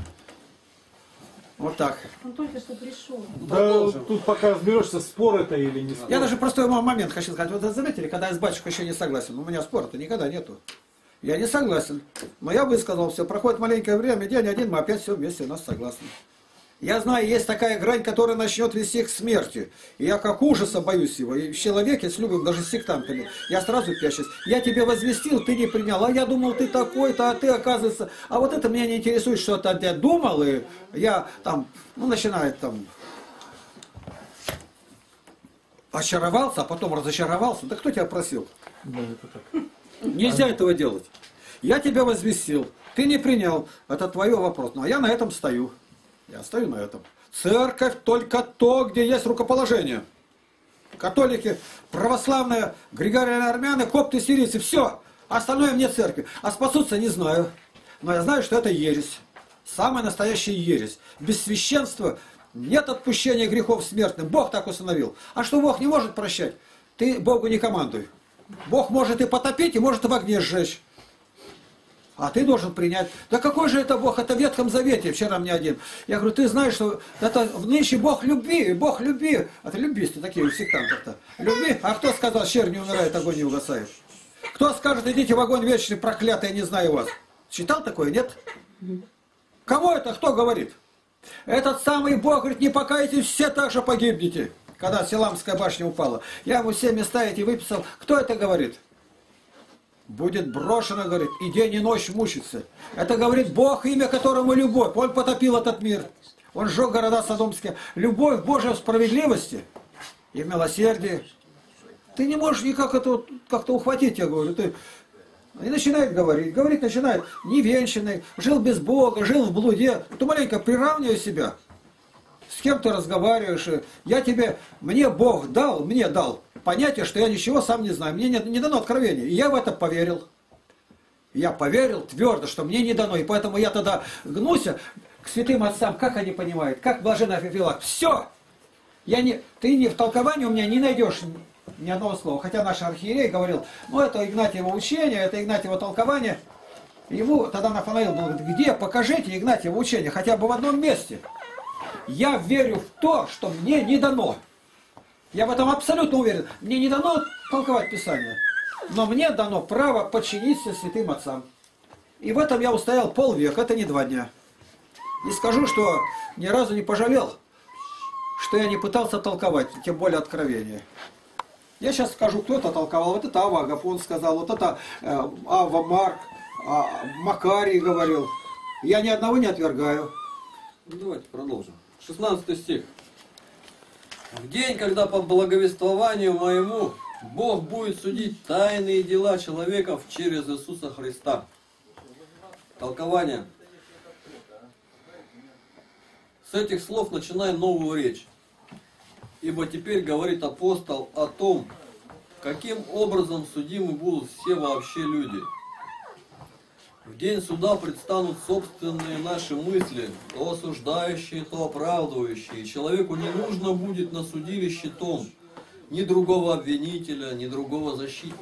Вот так. Он только что пришел. Да, продолжим. Тут пока разберешься, спор это или не спор. Я даже простой момент хочу сказать. Вот заметили, когда я с батюшкой еще не согласен. У меня спора-то никогда нету. Я не согласен. Но я высказал все. Проходит маленькое время, день один, мы опять все вместе у нас согласны. Я знаю, есть такая грань, которая начнет вести к смерти. И я как ужаса боюсь его. И в человеке с любым, даже с сектантами. Я сразу пячусь. Я тебе возвестил, ты не принял. А я думал, ты такой-то, а ты, оказывается... А вот это меня не интересует, что ты я думал. И я там, начинает там... Очаровался, а потом разочаровался. Да кто тебя просил? Да, это так. Нельзя этого делать. Я тебя возвестил, ты не принял. Это твой вопрос. Ну, а я на этом стою. Я стою на этом. Церковь только то, где есть рукоположение. Католики, православные, григорианы, армяне, копты, сирийцы. Все. Остальное вне церкви. А спасутся не знаю. Но я знаю, что это ересь. Самая настоящая ересь. Без священства нет отпущения грехов смертным. Бог так установил. А что Бог не может прощать? Ты Богу не командуй. Бог может и потопить, и может и в огне сжечь. А ты должен принять. Да какой же это Бог? Это в Ветхом Завете. Вчера мне один. Я говорю, ты знаешь, что это нынче Бог любви. А ты любисты такие у сектантов-то. Любви. А кто сказал, чернь не умирает, огонь не угасает? Кто скажет, идите в огонь вечный, проклятый, я не знаю вас? Читал такое? Нет? Кому это? Кто говорит? Этот самый Бог говорит, не покайтесь, все так же погибнете. Когда Силамская башня упала. Я ему все места эти выписал. Кто это говорит? Будет брошено, говорит, и день, и ночь мучиться. Это говорит Бог, имя которому любовь. Он потопил этот мир. Он сжег города содомские. Любовь Божия в справедливости и в милосердии. Ты не можешь никак это как-то ухватить, я говорю. Ты... И начинает говорить. Говорить начинает невенчанный. Жил без Бога, жил в блуде. Ты маленько приравнивай себя. С кем ты разговариваешь? Я тебе, мне Бог дал, мне дал понятие, что я ничего сам не знаю. Мне не дано откровение. И я в это поверил. Я поверил твердо, что мне не дано. И поэтому я тогда гнусь к святым отцам, как они понимают, как блаженный Феофилакт. Все! Ты не в толковании у меня не найдешь ни одного слова. Хотя наш архиерей говорил, это Игнатьево учение, это Игнатьево толкование. Ему тогда Нафанаил говорит, где, покажите Игнатьево учение, хотя бы в одном месте. Я верю в то, что мне не дано. Я в этом абсолютно уверен. Мне не дано толковать Писание. Но мне дано право подчиниться святым отцам. И в этом я устоял полвека, это не 2 дня. И скажу, что ни разу не пожалел, что я не пытался толковать, тем более откровение. Я сейчас скажу, кто-то толковал. Вот это Авва Гафон сказал, вот это Авамарк, Макарий говорил. Я ни одного не отвергаю. Давайте продолжим. 16 стих. В день, когда по благовествованию моему Бог будет судить тайные дела человеков через Иисуса Христа. Толкование. С этих слов начинай новую речь. Ибо теперь говорит апостол о том, каким образом судимы будут все вообще люди. В день суда предстанут собственные наши мысли, то осуждающие, то оправдывающие. Человеку не нужно будет на судилище том, ни другого обвинителя, ни другого защитника.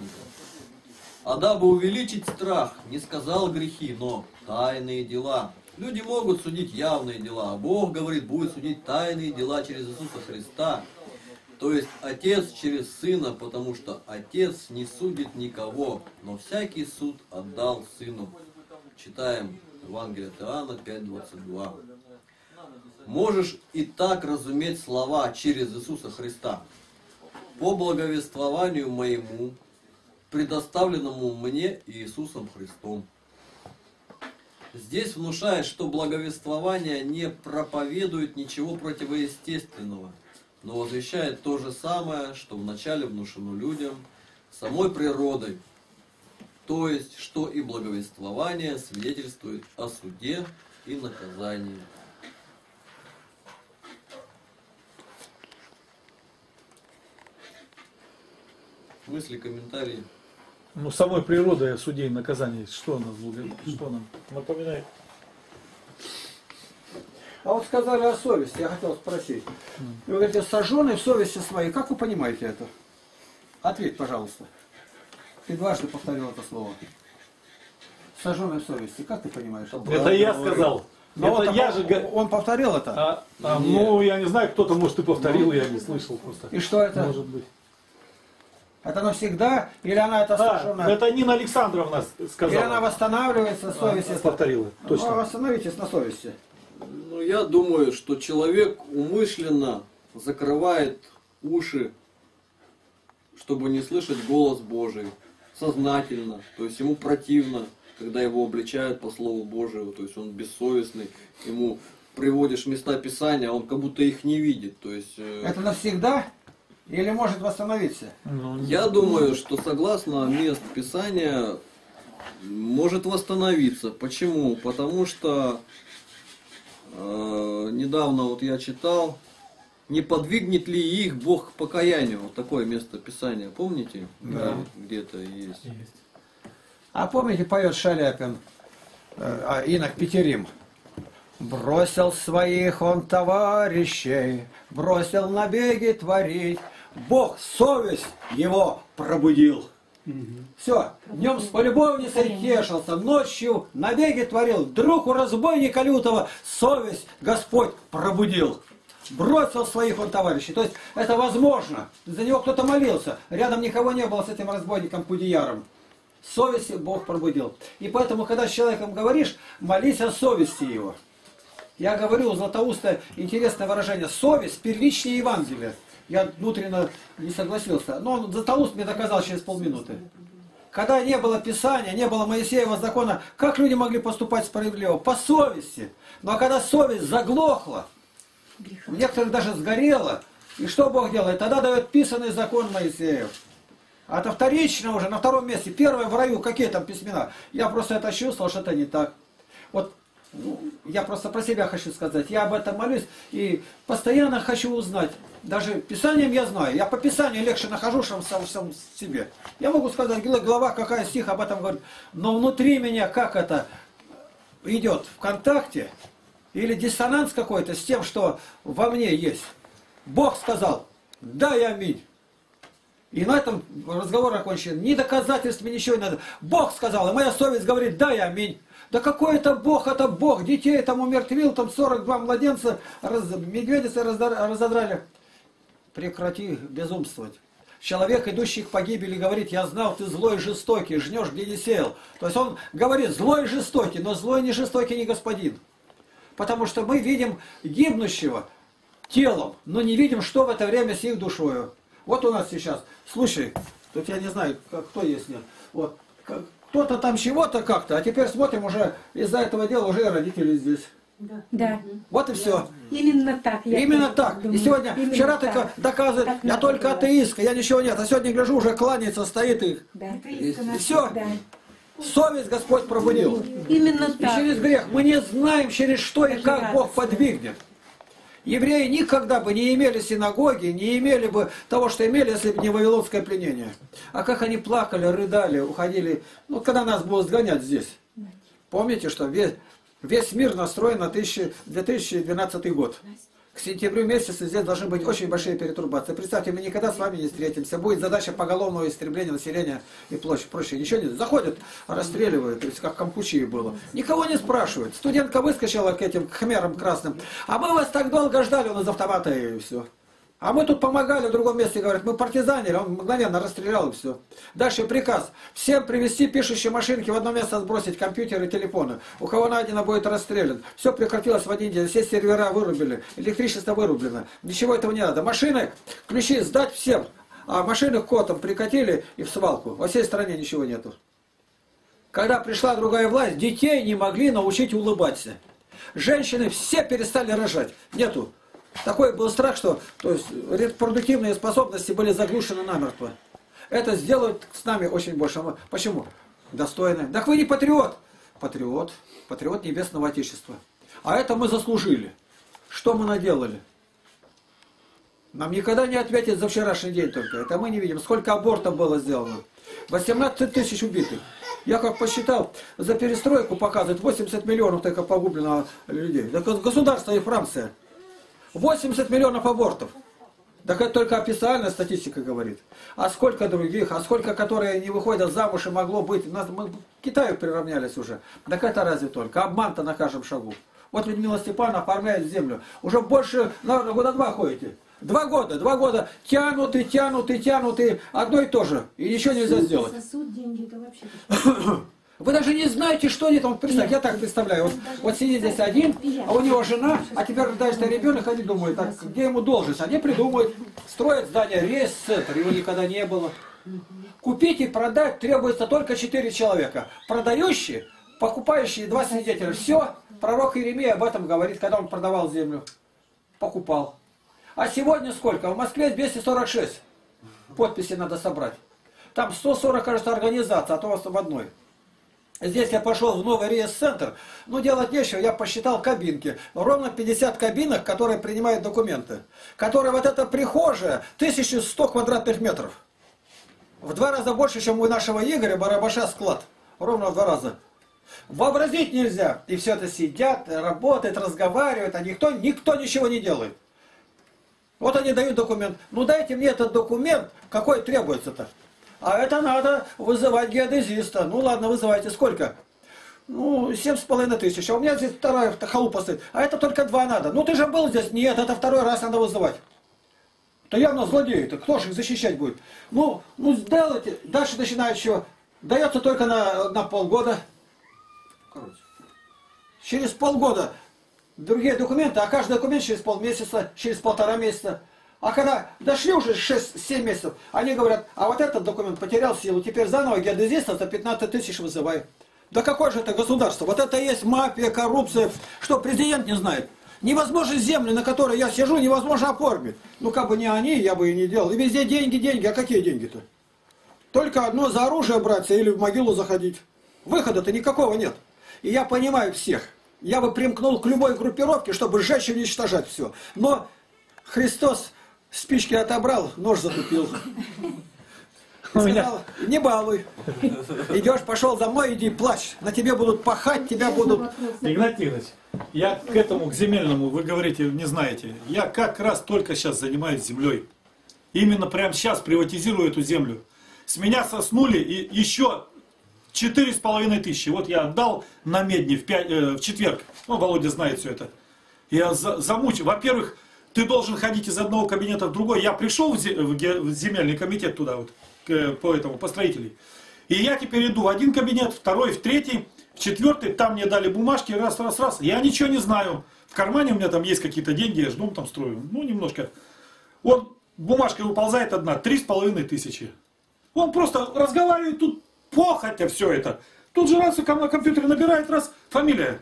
А дабы увеличить страх, не сказал грехи, но тайные дела. Люди могут судить явные дела, а Бог, говорит, будет судить тайные дела через Иисуса Христа. То есть Отец через Сына, потому что Отец не судит никого, но всякий суд отдал Сыну. Читаем Евангелие от Иоанна 5:22. Можешь и так разуметь слова через Иисуса Христа. По благовествованию моему, предоставленному мне Иисусом Христом. Здесь внушает, что благовествование не проповедует ничего противоестественного, но возвещает то же самое, что вначале внушено людям самой природой. То есть, что и благовествование свидетельствует о суде и наказании. Мысли, комментарии. Ну, самой природой о суде и наказании, что она напоминает? А вот сказали о совести, я хотел спросить. Вы говорите, сожженный в совести своей. Как вы понимаете это? Ответь, пожалуйста. Ты дважды повторил это слово. Сожженный в совести. Как ты понимаешь? Это я сказал. Но это вот я же... Он повторил это? Ну, я не знаю, кто-то, может, и повторил, я не слышал просто. И что это? Может быть. Это навсегда? Или она это сожжена? Это Нина Александровна сказала. Или она восстанавливается на совести? Повторила, точно. Ну, восстановитесь на совести. Ну, я думаю, что человек умышленно закрывает уши, чтобы не слышать голос Божий. Сознательно. То есть ему противно, когда его обличают по Слову Божию. То есть он бессовестный. Ему приводишь места Писания, он как будто их не видит. То есть... Это навсегда? Или может восстановиться? Я думаю, что согласно мест Писания может восстановиться. Почему? Потому что недавно вот я читал, не подвигнет ли их Бог к покаянию? Вот такое место Писания, помните? Да. Где-то есть. А помните, поет Шаляпин, инок Питерим? Бросил своих он товарищей, бросил набеги творить, Бог совесть его пробудил. Все, днем с полюбовницей тешился, ночью набеги творил, вдруг у разбойника лютого совесть Господь пробудил. Бросил своих он товарищей, то есть это возможно, за него кто-то молился, рядом никого не было с этим разбойником Кудеяром. Совесть Бог пробудил. И поэтому, когда с человеком говоришь, молись о совести его. Я говорю, у Златоуста интересное выражение. Совесть первичнее Евангелия. Я внутренно не согласился. Но Златоуст мне доказал через полминуты. Когда не было Писания, не было Моисеева закона, как люди могли поступать справедливо? По совести. Но когда совесть заглохла, у некоторых даже сгорела, и что Бог делает? Тогда дает писанный закон Моисеев. А это вторично уже, на втором месте. Первое в раю, какие там письмена? Я просто это чувствовал, что это не так. Вот, ну, я просто про себя хочу сказать. Я об этом молюсь и постоянно хочу узнать. Даже Писанием я знаю. Я по Писанию легче нахожу, чем сам себе. Я могу сказать, глава какая, стих об этом говорит. Но внутри меня как это идет? В контакте? Или диссонанс какой-то с тем, что во мне есть? Бог сказал, дай аминь. И на этом разговор окончен. Ни доказательств, мне ничего не надо. Бог сказал, и моя совесть говорит, дай аминь. Да какой это Бог, детей там умертвил, там 42 младенца, медведицы разодрали. Прекрати безумствовать. Человек, идущий к погибели, говорит, я знал, ты злой и жестокий, жнешь, где не сеял. То есть он говорит, злой и жестокий, но злой и не жестокий не господин. Потому что мы видим гибнущего телом, но не видим, что в это время с их душою. Вот у нас сейчас случай, тут я не знаю, кто есть, нет. Вот, кто-то там чего-то как-то, а теперь смотрим уже, из-за этого дела уже и родители здесь. Да. Вот и все. Именно так. Именно так. Думаю. И сегодня, именно вчера так. Ты доказывает, так я только было. Атеистка, я ничего нет, а сегодня гляжу, уже кланяется, стоит их. Да. И все. Да. Совесть Господь пробудил. Именно и так. Через грех мы не знаем, через что и как Бог подвигнет. Евреи никогда бы не имели синагоги, не имели бы того, что имели, если бы не вавилонское пленение. А как они плакали, рыдали, уходили. Ну, когда нас будут сгонять здесь. Помните, что весь мир настроен на 2012 год. К сентябрю месяцу здесь должны быть очень большие перетурбации. Представьте, мы никогда с вами не встретимся. Будет задача поголовного истребления населения и прочее. Ничего не заходят, расстреливают, то есть как в Кампучии было. Никого не спрашивают. Студентка выскочила к этим хмерам красным. А мы вас так долго ждали, он из автомата и все. А мы тут помогали в другом месте, говорят, мы партизанили, он мгновенно расстрелял и все. Дальше приказ. Всем привезти пишущие машинки, в одно место сбросить компьютеры и телефоны. У кого найдено, будет расстрелян. Все прекратилось в один день, все сервера вырубили, электричество вырублено. Ничего этого не надо. Машины, ключи сдать всем, а машины котом прикатили и в свалку. Во всей стране ничего нету. Когда пришла другая власть, детей не могли научить улыбаться. Женщины все перестали рожать. Нету. Такой был страх, что репродуктивные способности были заглушены намертво. Это сделают с нами очень больше. Почему? Достойны. Так вы не патриот. Патриот. Патриот Небесного Отечества. А это мы заслужили. Что мы наделали? Нам никогда не ответят за вчерашний день только. Это мы не видим. Сколько абортов было сделано? 18 тысяч убитых. Я как посчитал, за перестройку показывают 80 миллионов только погублено людей. Так государство и Франция. 80 миллионов абортов. Так это только официальная статистика говорит. А сколько других, а сколько, которые не выходят замуж и могло быть. Мы к Китаю приравнялись уже. Так это разве только? Обман-то на каждом шагу. Вот Людмила Степановна оформляет землю. Уже больше, наверное, года два ходите. Два года тянут и тянут и тянут и одно и то же. И ничего нельзя сделать. Сосуд деньги, это вообще... Вы даже не знаете, что они там представляют. Я так представляю. Вот сидит здесь один, а у него жена, а теперь рождается ребенок, они думают, так, где ему должность. Они придумают, строят здание, рейс-центр, его никогда не было. Купить и продать требуется только 4 человека. Продающие, покупающие, 2 свидетеля. Все, пророк Иеремия об этом говорит, когда он продавал землю. Покупал. А сегодня сколько? В Москве 246. Подписи надо собрать. Там 140, кажется, организаций, а то в одной. Здесь я пошел в новый рейс-центр, но делать нечего, я посчитал кабинки. Ровно 50 кабинок, которые принимают документы. Которые вот эта прихожая, 1100 квадратных метров. В 2 раза больше, чем у нашего Игоря Барабаша склад. Ровно в 2 раза. Вообразить нельзя. И все это сидят, работают, разговаривают, а никто ничего не делает. Вот они дают документ. Ну дайте мне этот документ, какой требуется-то. А это надо вызывать геодезиста. Ну ладно, вызывайте. Сколько? Ну, 7,5 тысяч. А у меня здесь вторая халупа стоит. А это только 2 надо. Ну ты же был здесь. Нет, это 2-й раз надо вызывать. То явно злодеи-то. Кто же их защищать будет? Ну сделайте. Дальше начинает еще. Дается только на полгода. Короче. Через полгода другие документы. А каждый документ через полмесяца, через 1,5 месяца. А когда дошли уже 6-7 месяцев, они говорят, а вот этот документ потерял силу, теперь заново геодезиста за 15 тысяч вызывай. Да какое же это государство? Вот это и есть мафия, коррупция, что президент не знает. Невозможно земли, на которой я сижу, невозможно оформить. Ну как бы не они, я бы и не делал. И везде деньги, деньги. А какие деньги-то? Только одно за оружие браться или в могилу заходить. Выхода-то никакого нет. И я понимаю всех. Я бы примкнул к любой группировке, чтобы сжечь и уничтожать все. Но Христос... Спички отобрал, нож затупил. Сказал, не балуй. Идешь, пошел домой, иди плачь. На тебе будут пахать, тебя будут... Игнатий Тихонович, я к этому, к земельному, вы говорите, не знаете. Я как раз только сейчас занимаюсь землей. Именно прямо сейчас приватизирую эту землю. С меня соснули и еще 4,5 тысячи. Вот я отдал на медни в четверг. Ну, Володя знает все это. Я замучил. Во-первых... Ты должен ходить из одного кабинета в другой. Я пришел в земельный комитет туда, вот, по строителей. И я теперь иду в один кабинет, второй, в третий, в четвертый. Там мне дали бумажки, раз. Я ничего не знаю. В кармане у меня там есть какие-то деньги, я же дом там строю. Ну, немножко. Он, бумажка выползает одна, 3,5 тысячи. Он просто разговаривает, тут похотя все это. Тут же раз на компьютере набирает, раз, фамилия.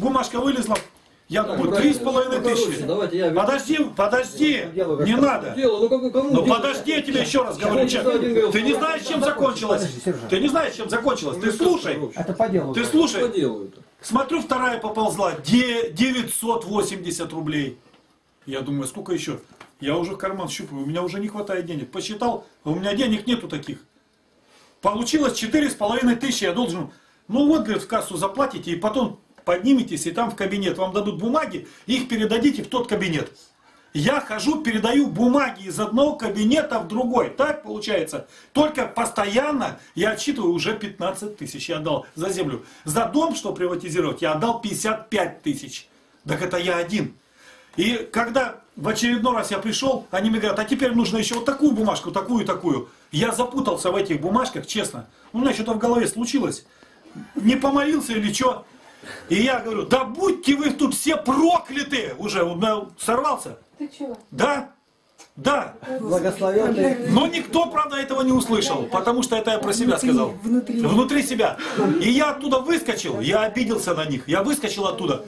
Бумажка вылезла. Я думаю, 3,5 тысячи. Подожди, не надо. Ну подожди, я тебе еще раз говорю. Ты не знаешь, чем закончилось. Ты слушай. Смотрю, вторая поползла. 980 рублей. Я думаю, сколько еще? Я уже в карман щупаю. У меня уже не хватает денег. Посчитал, у меня денег нету таких. Получилось 4,5 тысячи. Я должен, ну вот, говорит, в кассу заплатите и потом... подниметесь, и там в кабинет вам дадут бумаги, их передадите в тот кабинет. Я хожу, передаю бумаги из одного кабинета в другой. Так получается. Только постоянно я отсчитываю уже 15 тысяч. Я отдал за землю. За дом, что приватизировать, я отдал 55 тысяч. Так это я один. И когда в очередной раз я пришел, они мне говорят, а теперь нужно еще вот такую бумажку, такую, такую. Я запутался в этих бумажках, честно. У меня что-то в голове случилось. Не помолился или что? И я говорю, да будьте вы тут все прокляты! Уже сорвался. Ты чего? Да, да. Благословен ты. Но никто, правда, этого не услышал, потому что это я про себя сказал. Внутри себя. И я оттуда выскочил, я обиделся на них, я выскочил оттуда.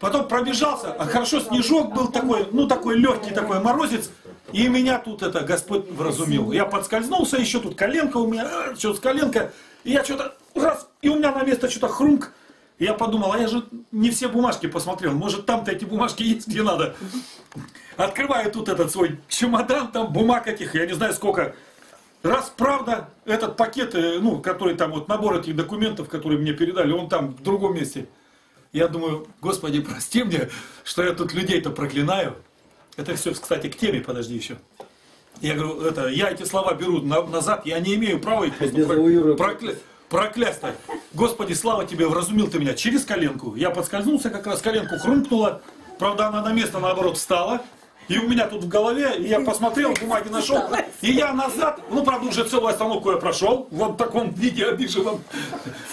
Потом пробежался, а хорошо снежок был такой, ну такой легкий, такой морозец. И меня тут это Господь вразумил. Я подскользнулся, еще тут коленка у меня, что-то с коленкой. И я что-то раз, и у меня на место что-то хрумк. Я подумал, а я же не все бумажки посмотрел, может там-то эти бумажки есть, где надо. Открываю тут этот свой чемодан, там бумаг этих, я не знаю сколько. Раз, правда, этот пакет, ну, который там, вот набор этих документов, которые мне передали, он там в другом месте. Я думаю, Господи, прости мне, что я тут людей-то проклинаю. Это все, кстати, к теме, подожди еще. Я говорю, это, я эти слова беру назад, я не имею права их проклясть-то. Господи, слава тебе, вразумил ты меня через коленку. Я подскользнулся как раз, коленку хрумкнула. Правда, она на место, наоборот, встала. И у меня тут в голове, я посмотрел, бумаги нашел. И я назад, ну, правда, уже целую остановку я прошел. Вот в таком виде обиженном.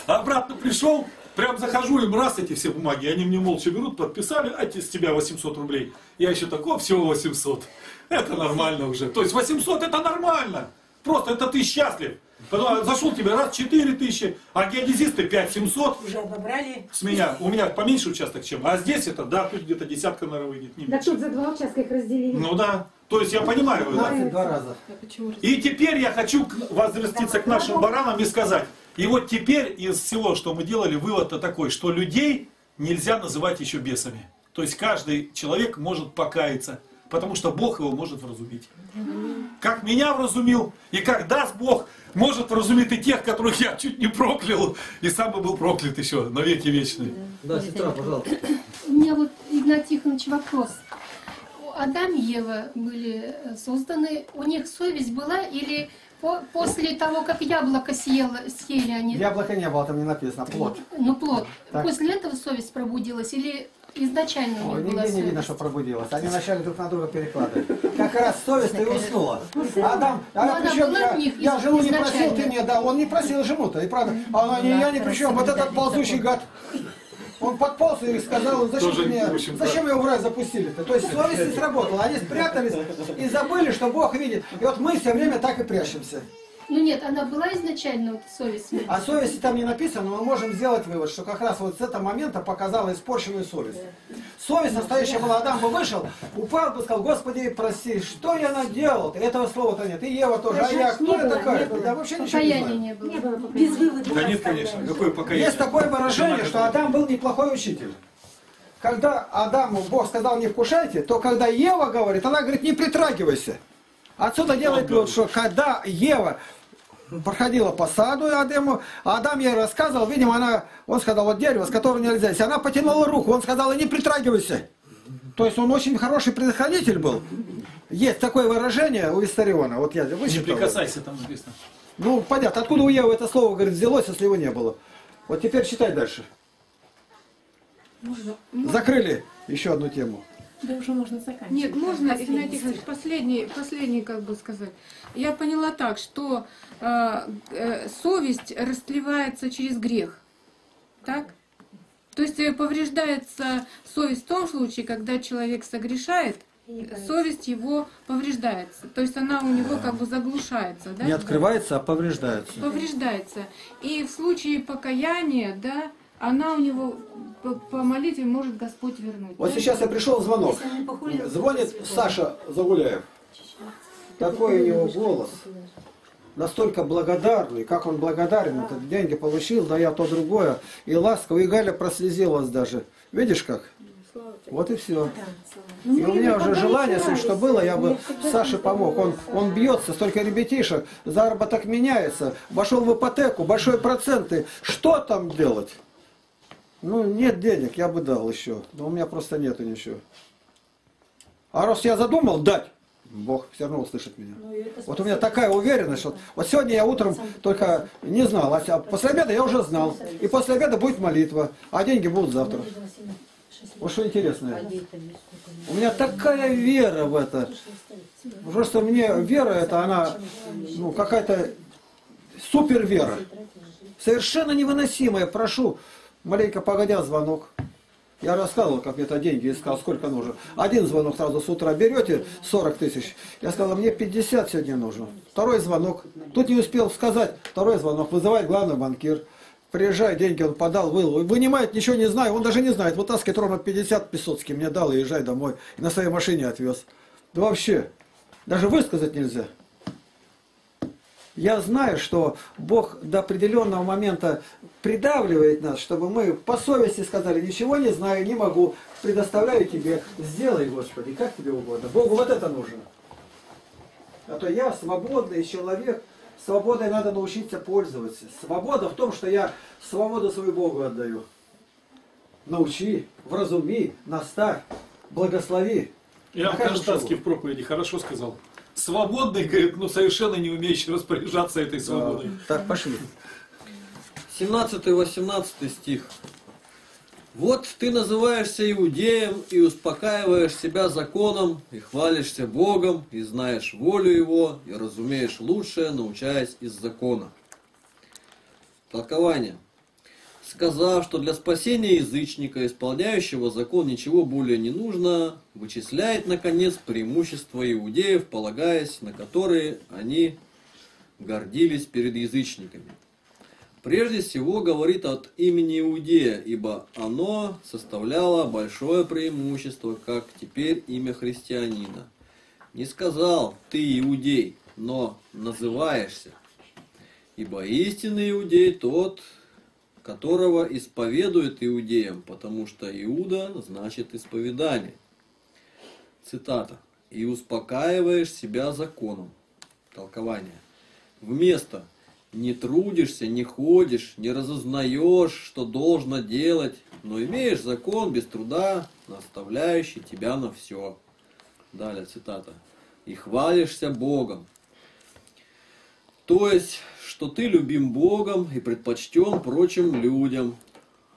Обратно пришел, прям захожу им, раз, эти все бумаги. Они мне молча берут, подписали, а с тебя 800 рублей. Я еще такой, всего 800. Это нормально уже. То есть 800 это нормально. Просто это ты счастлив. Потом зашел тебе раз 4000, а геодезисты 5700. Уже обобрали. С меня. У меня поменьше участок, чем. А здесь это, да, тут где-то десятка, наверное, выйдет. Да тут за два участка их разделили. Ну да. То есть я понимаю. 22 раза. И теперь я хочу возраститься к нашим баранам и сказать. И вот теперь из всего, что мы делали, вывод-то такой, что людей нельзя называть еще бесами. То есть каждый человек может покаяться. Потому что Бог его может вразумить. Как меня вразумил, и как даст Бог, может вразумить и тех, которых я чуть не проклял, и сам бы был проклят еще на веки вечные. Да, сестра, пожалуйста. У меня вот, Игнатий Тихонович, вопрос. Адам и Ева были созданы, у них совесть была или после того, как яблоко съели они? Яблоко не было, там не написано, плод. Ну, плод. Так. После этого совесть пробудилась или... Изначально у них была совесть. Не видно, что пробудилась. Они вначале друг на друга перекладывали. Как раз совесть и уснула. Адам, причем я жену не просил, ты мне дал. Он не просил жену-то. И правда, я ни при чем. Вот этот ползущий гад, он подполз и сказал, зачем его в рай запустили-то. То есть совесть не сработала. Они спрятались и забыли, что Бог видит. И вот мы все время так и прячемся. Ну нет, она была изначально вот, совесть. О совести там не написано, но мы можем сделать вывод, что как раз вот с этого момента показала испорченную совесть. Совесть настоящая была, Адам бы вышел, упал бы, сказал, Господи, прости, что я наделал? Этого слова-то нет, и Ева тоже, а я кто я такая? Да вообще ничего не было. Без вывода. Да нет, конечно, какое покаяние? Есть такое выражение, что Адам был неплохой учитель. Когда Адаму Бог сказал, не вкушайте, то когда Ева говорит, она говорит, не притрагивайся. Отсюда делает вывод, что когда Ева проходила по саду Адаму, Адам ей рассказывал, видимо, он сказал, вот дерево, с которого нельзя есть. Она потянула руку, он сказал, не притрагивайся. То есть он очень хороший предохранитель был. Есть такое выражение у Вестариона, вот я вычитал. Не прикасайся, там написано. Ну, понятно, откуда у Евы это слово, говорит, взялось, если его не было. Вот теперь читай дальше. Можно? Закрыли еще одну тему. Да уже можно заканчивать. Нет, можно, Игнатий Тихонович, последний, как бы сказать. Я поняла так, что совесть растлевается через грех. Так? То есть повреждается совесть в том случае, когда человек согрешает, совесть его повреждается. То есть она у него как бы заглушается. Да? Не открывается, а повреждается. Повреждается. И в случае покаяния, да, она у него... По молитве может Господь вернуть. Вот сейчас я пришел звонок. Звонит Саша Загуляев. Такой у него голос. Настолько благодарный, как он благодарен. Этот деньги получил, да я то другое. И ласковый, и Галя прослезилась даже. Видишь как? Вот и все. И у меня уже желание, если что было, я бы Саше помог. Он бьется, столько ребятишек, заработок меняется. Вошел в ипотеку, большие проценты. Что там делать? Ну, нет денег, я бы дал еще. Но у меня просто нету ничего. А раз я задумал дать, Бог все равно услышит меня. Вот у меня такая уверенность, что вот сегодня я утром только не знал, а после обеда я уже знал. И после обеда будет молитва, а деньги будут завтра. Вот что интересное. У меня такая вера в это. Просто мне вера эта, она ну, какая-то супер вера. Совершенно невыносимая. Прошу, маленько погодя звонок. Я рассказывал, как мне-то деньги искал, сколько нужно. Один звонок сразу с утра берете, 40 тысяч. Я сказал, мне 50 сегодня нужно. Второй звонок. Тут не успел сказать. Второй звонок. Вызывает главный банкир. Приезжает, деньги он подал, вынимает, ничего не знаю. Он даже не знает. Вытаскивает ровно 50 песоцкий. Мне дал и езжай домой. И на своей машине отвез. Да вообще, даже высказать нельзя. Я знаю, что Бог до определенного момента придавливает нас, чтобы мы по совести сказали, ничего не знаю, не могу, предоставляю тебе, сделай, Господи, как тебе угодно. Богу вот это нужно. А то я свободный человек, свободой надо научиться пользоваться. Свобода в том, что я свободу свою Богу отдаю. Научи, вразуми, наставь, благослови. Я в Кронштадтской в проповеди хорошо сказал. Свободный, говорит, ну совершенно не умеющий распоряжаться этой свободой. Да. Так, пошли. 17-18 стих. Вот ты называешься иудеем и успокаиваешь себя законом, и хвалишься Богом, и знаешь волю Его, и разумеешь лучшее, научаясь из закона. Толкование. Сказав, что для спасения язычника, исполняющего закон, ничего более не нужно, вычисляет, наконец, преимущества иудеев, полагаясь, на которые они гордились перед язычниками. Прежде всего, говорит от имени Иудея, ибо оно составляло большое преимущество, как теперь имя христианина. Не сказал «ты иудей», но «называешься», ибо истинный иудей тот, которого исповедует иудеям, потому что Иуда значит исповедание. Цитата. «И успокаиваешь себя законом». Толкование. Вместо «не трудишься, не ходишь, не разознаешь, что должно делать, но имеешь закон без труда, наставляющий тебя на все». Далее цитата. «И хвалишься Богом». То есть, что ты любим Богом и предпочтен прочим людям.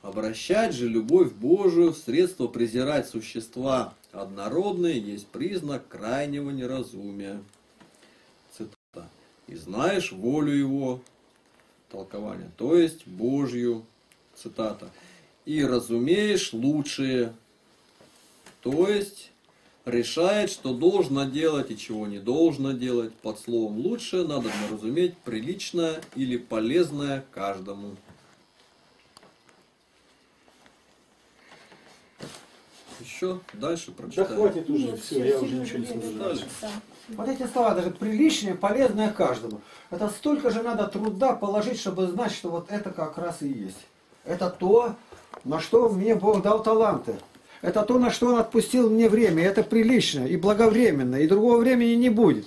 Обращать же любовь Божию в средство презирать существа однородные есть признак крайнего неразумия. Цитата. «И знаешь волю Его». Толкование. То есть, Божью. Цитата. «И разумеешь лучшее». То есть... решает, что должно делать и чего не должно делать. Под словом «лучше» надо разуметь приличное или полезное каждому. Еще дальше прочитаем. Да хватит уже, нет, все, я уже ничего не слышу. Вот эти слова, даже приличное, полезное каждому. Это столько же надо труда положить, чтобы знать, что вот это как раз и есть. Это то, на что мне Бог дал таланты. Это то, на что он отпустил мне время. Это прилично и благовременно. И другого времени не будет.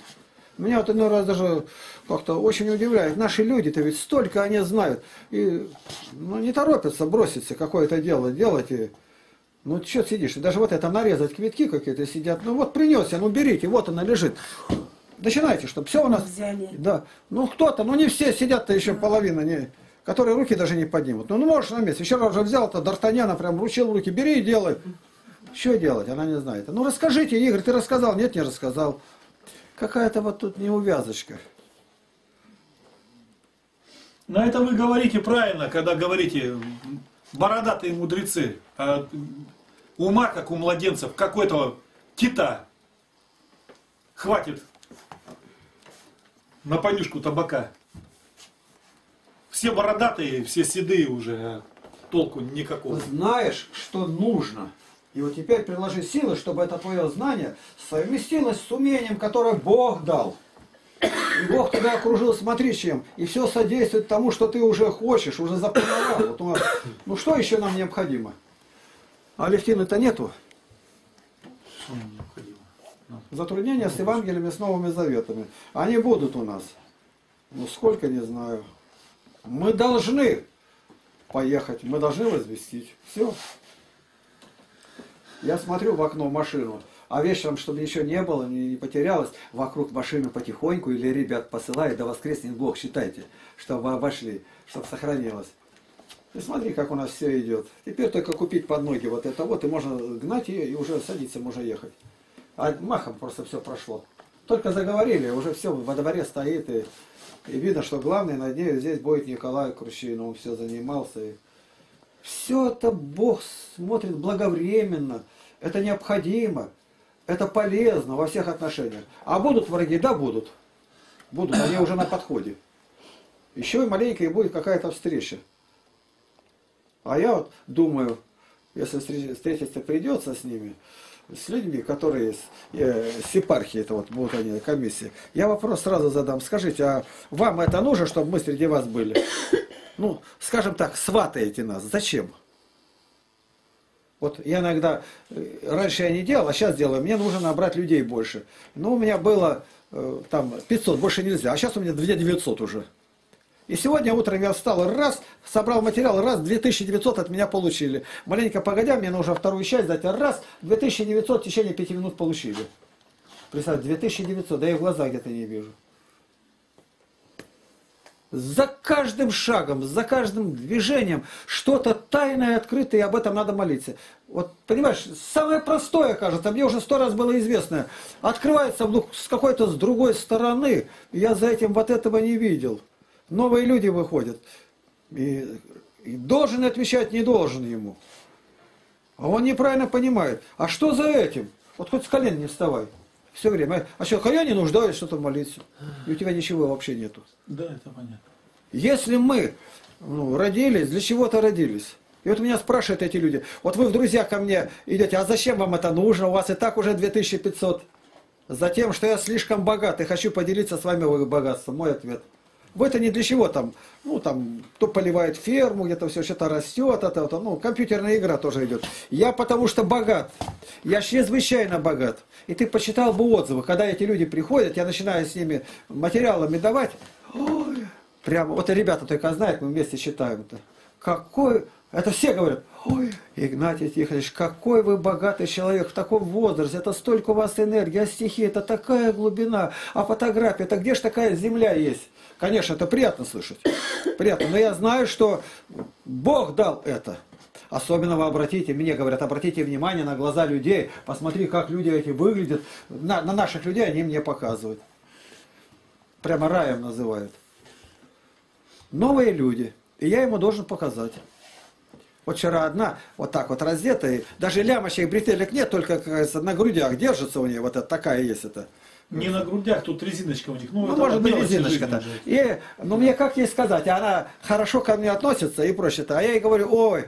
Меня вот иной раз даже как-то очень удивляет. Наши люди-то ведь столько они знают. И ну, не торопятся броситься какое-то дело делать. И, ну что сидишь? Даже вот это нарезать квитки какие-то сидят. Ну вот принес я, ну берите, вот она лежит. Начинайте, чтобы все у нас... Взяли. Да. Ну кто-то, ну не все сидят-то еще, половина не... которые руки даже не поднимут. Ну можешь на месте. Вчера уже взял-то Д'Артаньяна, прям вручил в руки. Бери и делай. Что делать? Она не знает. Ну расскажите, Игорь, ты рассказал? Нет, не рассказал. Какая-то вот тут неувязочка. Но это вы говорите правильно, когда говорите бородатые мудрецы. А ума, как у младенцев, какой-то кита. Хватит на понюшку табака. Все бородатые, все седые уже, толку никакого. Знаешь, что нужно. И вот теперь приложи силы, чтобы это твое знание совместилось с умением, которое Бог дал. И Бог тебя окружил, смотри, чем. И все содействует тому, что ты уже хочешь, уже запланировал. Вот у нас... Ну что еще нам необходимо? А Левтины-то нету. Что нам необходимо? Затруднения с Евангелием и с Новыми Заветами. Они будут у нас. Ну сколько, не знаю. Мы должны поехать. Мы должны возвестить. Все. Я смотрю в окно машину, а вечером, чтобы еще не было, не потерялось, вокруг машины потихоньку или ребят посылает, да воскреснет Бог, считайте, чтобы обошли, чтобы сохранилось. И смотри, как у нас все идет. Теперь только купить под ноги вот это вот, и можно гнать ее, и уже садиться, можно ехать. А махом просто все прошло. Только заговорили, уже все во дворе стоит, и видно, что главный, надеюсь, здесь будет Николай Крущин, он все занимался. И... Все это Бог смотрит благовременно, это необходимо, это полезно во всех отношениях. А будут враги? Да, будут. Будут, они уже на подходе. Еще и маленько и будет какая-то встреча. А я вот думаю, если встретиться придется с ними, с людьми, которые с епархии, это вот будут они, комиссии, я вопрос сразу задам. Скажите, а вам это нужно, чтобы мы среди вас были? Ну, скажем так, сватаете нас. Зачем? Вот я иногда, раньше я не делал, а сейчас делаю. Мне нужно набрать людей больше. Ну, у меня было там 500, больше нельзя. А сейчас у меня 2900 уже. И сегодня утром я встал, раз, собрал материал, раз, 2900 от меня получили. Маленько погодя, мне нужно вторую часть дать, раз, 2900 в течение 5 минут получили. Представьте, 2900, да я в глаза где-то не вижу. За каждым шагом, за каждым движением что-то тайное, открытое, и об этом надо молиться. Вот, понимаешь, самое простое, кажется, мне уже 100 раз было известно. Открывается вдруг с какой-то, с другой стороны, я за этим вот этого не видел. Новые люди выходят. И должен отвечать, не должен ему. А он неправильно понимает. А что за этим? Вот хоть с колен не вставай. Все время. А что, я не нуждаюсь что-то молиться. И у тебя ничего вообще нету. Да, это понятно. Если мы родились, для чего-то родились. И вот меня спрашивают эти люди. Вот вы в друзьях ко мне идете, а зачем вам это нужно? У вас и так уже 2500. Затем, что я слишком богат и хочу поделиться с вами богатством. Мой ответ. Вы-то не для чего там, кто поливает ферму, где-то все что-то растет, компьютерная игра тоже идет. Я потому что богат, я чрезвычайно богат. И ты почитал бы отзывы, когда эти люди приходят, я начинаю с ними материалами давать. Ой, прямо, вот и ребята только знают, мы вместе читаем. Какой, это все говорят, ой, Игнатий Тихонович, какой вы богатый человек в таком возрасте, это столько у вас энергии, а стихи, это такая глубина, а фотография, это где же такая земля есть? Конечно, это приятно слышать, приятно, но я знаю, что Бог дал это. Особенно вы обратите, мне говорят, обратите внимание на глаза людей, посмотри, как люди эти выглядят, на наших людей они мне показывают. Прямо раем называют. Новые люди, и я ему должен показать. Вот вчера одна, вот так вот раздетая, даже лямочек, бретелек нет, только, как говорится, на грудях держится у нее, вот это такая есть это. Не на грудях, тут резиночка у них. Ну может быть, резиночка-то. Но мне как ей сказать, она хорошо ко мне относится и прочее-то. А я ей говорю, ой,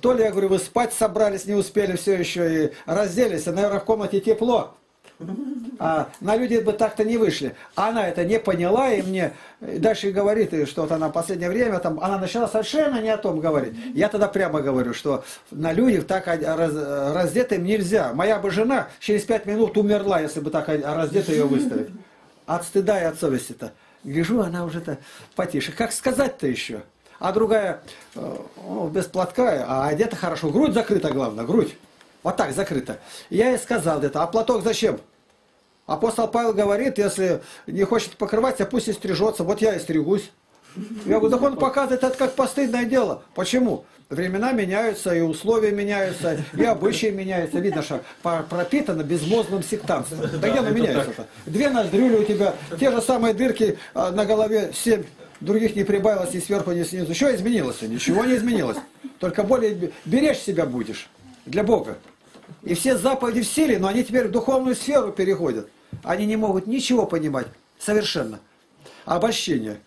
то ли я говорю, вы спать собрались, не успели все еще и разделись, а, наверное, в комнате тепло. А на люди бы так-то не вышли. Она это не поняла, и мне дальше говорит, что вот она в последнее время, она начала совершенно не о том говорить. Я тогда прямо говорю, что на людях так раздетым нельзя. Моя бы жена через 5 минут умерла, если бы так раздетую ее выставить. От стыда и от совести-то. Гляжу, она уже-то потише. Как сказать-то еще? А другая без платка, а одета хорошо. Грудь закрыта, главное, грудь. Вот так закрыто. Я ей сказал где-то, а платок зачем? Апостол Павел говорит, если не хочет покрываться, пусть и стрижется. Вот я и стригусь. Я говорю, так он показывает, это как постыдное дело. Почему? Времена меняются, и условия меняются, и обычаи меняются. Видно, что пропитано безмозглым сектантством. Да где оно меняется-то? 2 ноздрюли у тебя, те же самые дырки на голове, 7. Других не прибавилось ни сверху, ни снизу. Что изменилось-то? Ничего не изменилось. Только более беречь себя будешь. Для Бога. И все заповеди в силе, но они теперь в духовную сферу переходят. Они не могут ничего понимать. Совершенно. Обольщение.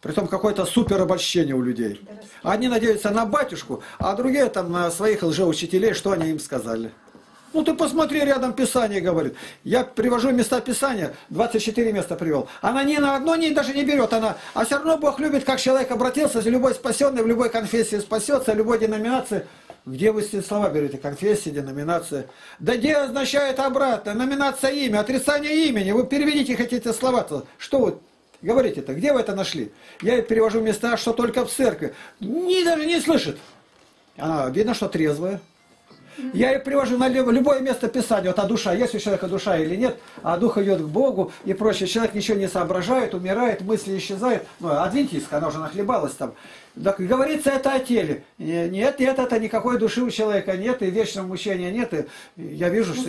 Притом какое-то супер обольщение у людей. Одни надеются на батюшку, а другие там на своих лжеучителей, что они им сказали. Ну ты посмотри, рядом Писание говорит. Я привожу места Писания, 24 места привел. Она ни на одно даже не берет. А все равно Бог любит, как человек обратился, любой спасенный, в любой конфессии спасется, в любой деноминации. Где вы слова берете? Конфессия, деноминация. Да где означает обратно? Номинация имя, отрицание имени. Вы переведите хотите слова-то. Что вы Говорите-то, где вы это нашли? Я ей перевожу места, что только в церкви. Даже не слышит. Она, видно, что трезвая. Я ее привожу на любое место Писания. Вот а душа, есть у человека душа или нет, а дух идет к Богу и прочее. Человек ничего не соображает, умирает, мысли исчезают. Ну, адвентистка, она уже нахлебалась там. Так говорится это о теле. Нет, нет, это никакой души у человека нет, и вечного мучения нет. И я вижу, что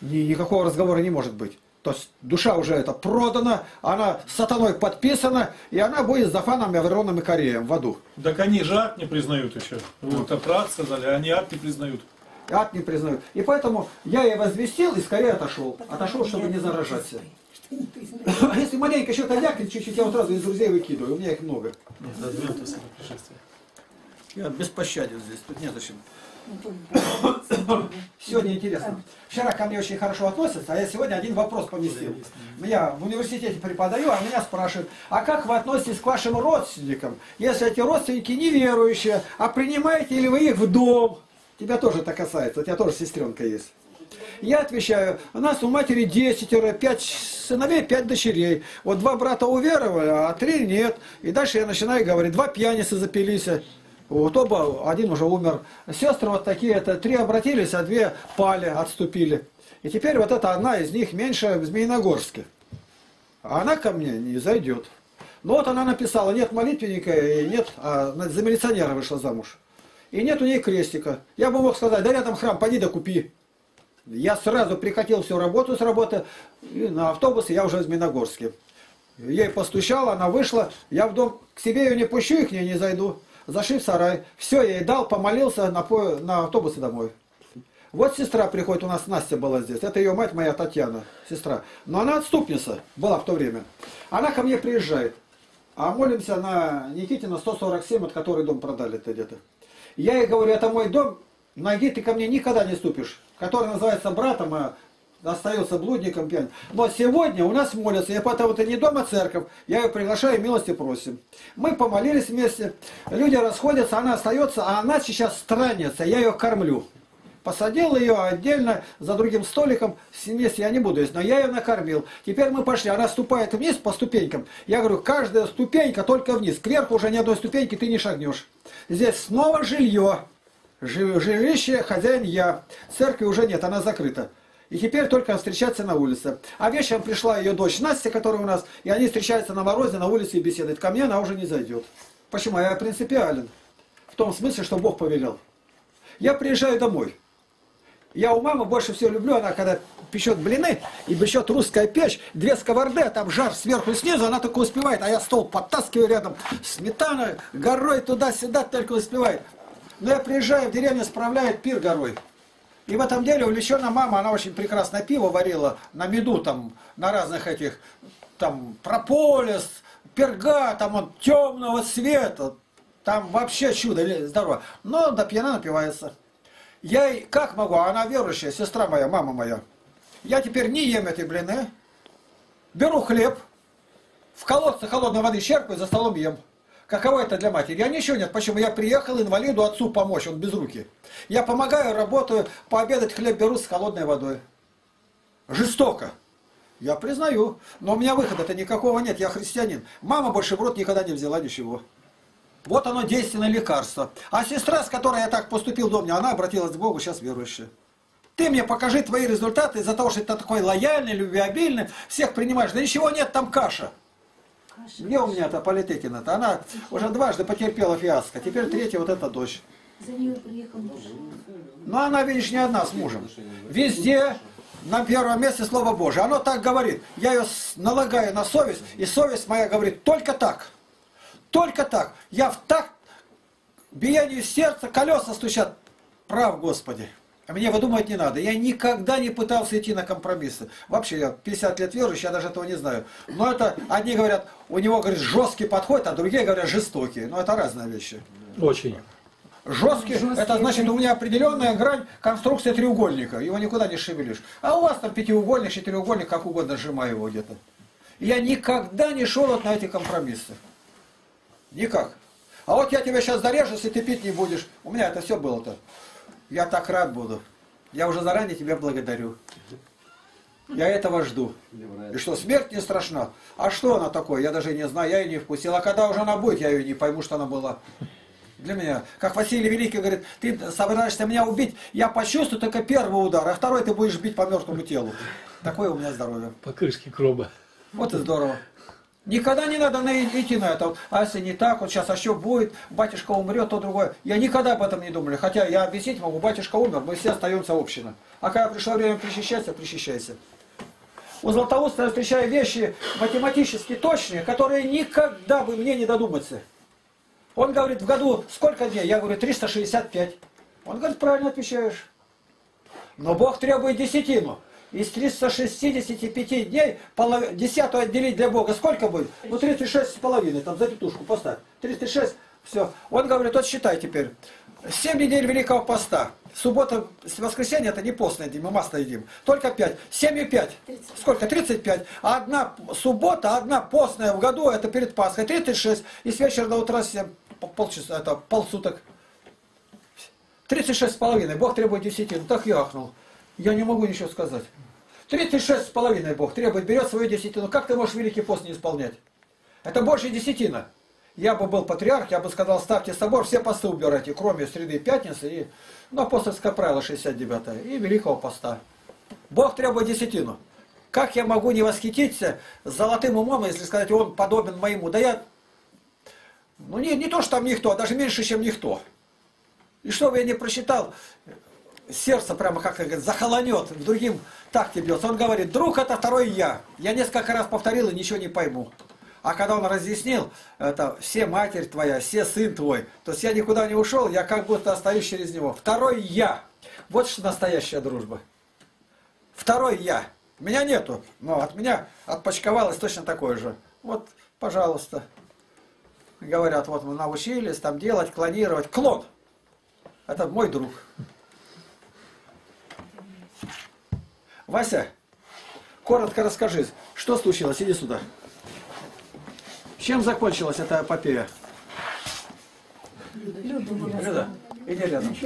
никакого разговора не может быть. То есть душа уже это продана, она сатаной подписана, и она будет за Фаном, Авероном и Кореем в аду. Так они же ад не признают еще. Вот, апрат сказали, они ад не признают. Ад не признают. И поэтому я ей возвестил и скорее отошел. Отошел, чтобы не заражаться. Если маленько что-то вякнет, чуть-чуть, я вот сразу из друзей выкидываю, у меня их много. Я беспощаден здесь, тут незачем. Сегодня интересно. Вчера ко мне очень хорошо относятся, а я сегодня один вопрос поместил. Я в университете преподаю, а меня спрашивают, а как вы относитесь к вашим родственникам, если эти родственники неверующие, а принимаете ли вы их в дом? Тебя тоже это касается, у тебя тоже сестренка есть. Я отвечаю, у нас у матери 10, 5 сыновей, 5 дочерей. Вот 2 брата уверовали, а 3 нет. И дальше я начинаю говорить, 2 пьяницы запились. Вот оба, один уже умер. Сестры вот такие, это 3 обратились, а 2 пали, отступили. И теперь вот эта одна из них меньше в Змеиногорске. А она ко мне не зайдет. Но вот она написала, нет молитвенника, и нет, за милиционера вышла замуж. И нет у нее крестика. Я бы мог сказать, да рядом храм, пойди да купи. Я сразу прикатил всю работу с работы, и на автобус я уже в Змеиногорске. Ей постучала, она вышла, я в дом к себе ее не пущу и к ней не зайду. Зашли в сарай. Все, я ей дал, помолился на автобусе домой. Вот сестра приходит, у нас Настя была здесь. Это ее мать моя Татьяна, сестра. Но она отступница была в то время. Она ко мне приезжает. А молимся на Никитина 147, от которой дом продали-то где-то. Я ей говорю, это мой дом, ноги ты ко мне никогда не ступишь. Который называется братом, а остается блудником пьяным. Но сегодня у нас молятся, я поэтому это не дом, а церковь. Я ее приглашаю, милости просим. Мы помолились вместе, люди расходятся, она остается, а она сейчас странница, я ее кормлю. Посадил ее отдельно за другим столиком, вместе я не буду есть, но я ее накормил. Теперь мы пошли, она ступает вниз по ступенькам. Я говорю, каждая ступенька только вниз, кверху уже ни одной ступеньки ты не шагнешь. Здесь снова жилье, жилище, хозяин я, церкви уже нет, она закрыта. И теперь только встречаться на улице. А вечером пришла ее дочь Настя, которая у нас, и они встречаются на морозе, на улице и беседуют. Ко мне она уже не зайдет. Почему? Я принципиален. В том смысле, что Бог повелел. Я приезжаю домой. Я у мамы больше всего люблю, она когда печет блины, и печет русская печь, 2 сковороды, а там жар сверху и снизу, она только успевает, а я стол подтаскиваю рядом, сметана горой туда-сюда только успевает. Но я приезжаю в деревню, справляет пир горой. И в этом деле увлечена мама, она очень прекрасно пиво варила на меду, там, на разных этих, там, прополис, перга, там, он темного цвета, там вообще чудо, здорово. Но до пьяна напивается. Я ей, как могу, она верующая, сестра моя, мама моя. Я теперь не ем этой блины, беру хлеб, в колодце холодной воды черпаю, за столом ем. Каково это для матери? Я ничего нет. Почему? Я приехал инвалиду отцу помочь, он без руки. Я помогаю, работаю, пообедать хлеб беру с холодной водой. Жестоко. Я признаю. Но у меня выхода-то никакого нет, я христианин. Мама больше в рот никогда не взяла ничего. Вот оно действенное лекарство. А сестра, с которой я так поступил до меня, она обратилась к Богу, сейчас верующая. Ты мне покажи твои результаты из-за того, что ты такой лояльный, любвеобильный, всех принимаешь. Да ничего нет, там каша. Где у меня-то Полеткина-то? Она уже дважды потерпела фиаско. Теперь 3-я вот эта дочь. За нее приехал муж. Но она, видишь, не одна с мужем. Везде на первом месте Слово Божие. Оно так говорит. Я ее налагаю на совесть, и совесть моя говорит только так. Только так. Я в такт биению сердца, колеса стучат. Прав, Господи. Мне выдумывать не надо. Я никогда не пытался идти на компромиссы. Вообще, я 50 лет верующий, я даже этого не знаю. Но это, одни говорят, у него, говорит, жесткий подход, а другие говорят, жестокий. Но это разные вещи. Очень. Жесткий, это значит, у меня определенная грань конструкции треугольника. Его никуда не шевелишь. А у вас там пятиугольник, четыреугольник, как угодно, сжимаю его где-то. Я никогда не шел вот на эти компромиссы. Никак. А вот я тебя сейчас зарежу, если ты пить не будешь. У меня это все было-то. Я так рад буду. Я уже заранее тебя благодарю. Я этого жду. И что, смерть не страшна? А что она такое? Я даже не знаю, я ее не вкусил. А когда уже она будет, я ее не пойму, что она была. Для меня. Как Василий Великий говорит, ты собираешься меня убить, я почувствую только первый удар, а второй ты будешь бить по мертвому телу. Такое у меня здоровье. По крышке гроба. Вот и здорово. Никогда не надо идти на это. А если не так, вот сейчас, а что будет, батюшка умрет, то другое. Я никогда об этом не думал. Хотя я объяснить могу, батюшка умер, мы все остаемся община. А когда пришло время причащаться, причащайся. У Златоуста я встречаю вещи математически точные, которые никогда бы мне не додуматься. Он говорит, в году сколько дней? Я говорю, 365. Он говорит, правильно отвечаешь. Но Бог требует десятину. Из 365 дней десятую отделить для Бога. Сколько будет? Ну, 36,5. Там за тетушку поставь. 36, все. Он говорит, вот считай теперь. 7 недель Великого Поста. Суббота, воскресенье, это не постный день, мы масло едим. Только 5. 7 и 5. 30. Сколько? 35. А одна суббота, одна постная в году, это перед Пасхой. 36. И с вечера до утра 7. Полчаса, это полсуток. 36,5. Бог требует десятину. Так я ахнул. Я не могу ничего сказать. 36,5 Бог требует, берет свою десятину. Как ты можешь Великий пост не исполнять? Это больше десятина. Я бы был патриарх, я бы сказал, ставьте собор, все посты убирайте, кроме среды и пятницы, и, ну, апостольское правило 69 и Великого Поста. Бог требует десятину. Как я могу не восхититься золотым умом, если сказать, он подобен моему? Да я, ну не то, что там никто, а даже меньше, чем никто. И что бы я не прочитал, сердце прямо, как говорит, захолонет, в другим такте бьется. Он говорит, друг это второй я. Я несколько раз повторил и ничего не пойму. А когда он разъяснил, это все матерь твоя, все сын твой. То есть я никуда не ушел, я как будто остаюсь через него. Второй я. Вот что настоящая дружба. Второй я. Меня нету, но от меня отпочковалось точно такое же. Вот, пожалуйста. Говорят, вот мы научились там делать, клонировать. Клон. Это мой друг. Вася, коротко расскажи, что случилось? Иди сюда. Чем закончилась эта эпопея? Люда, иди рядом.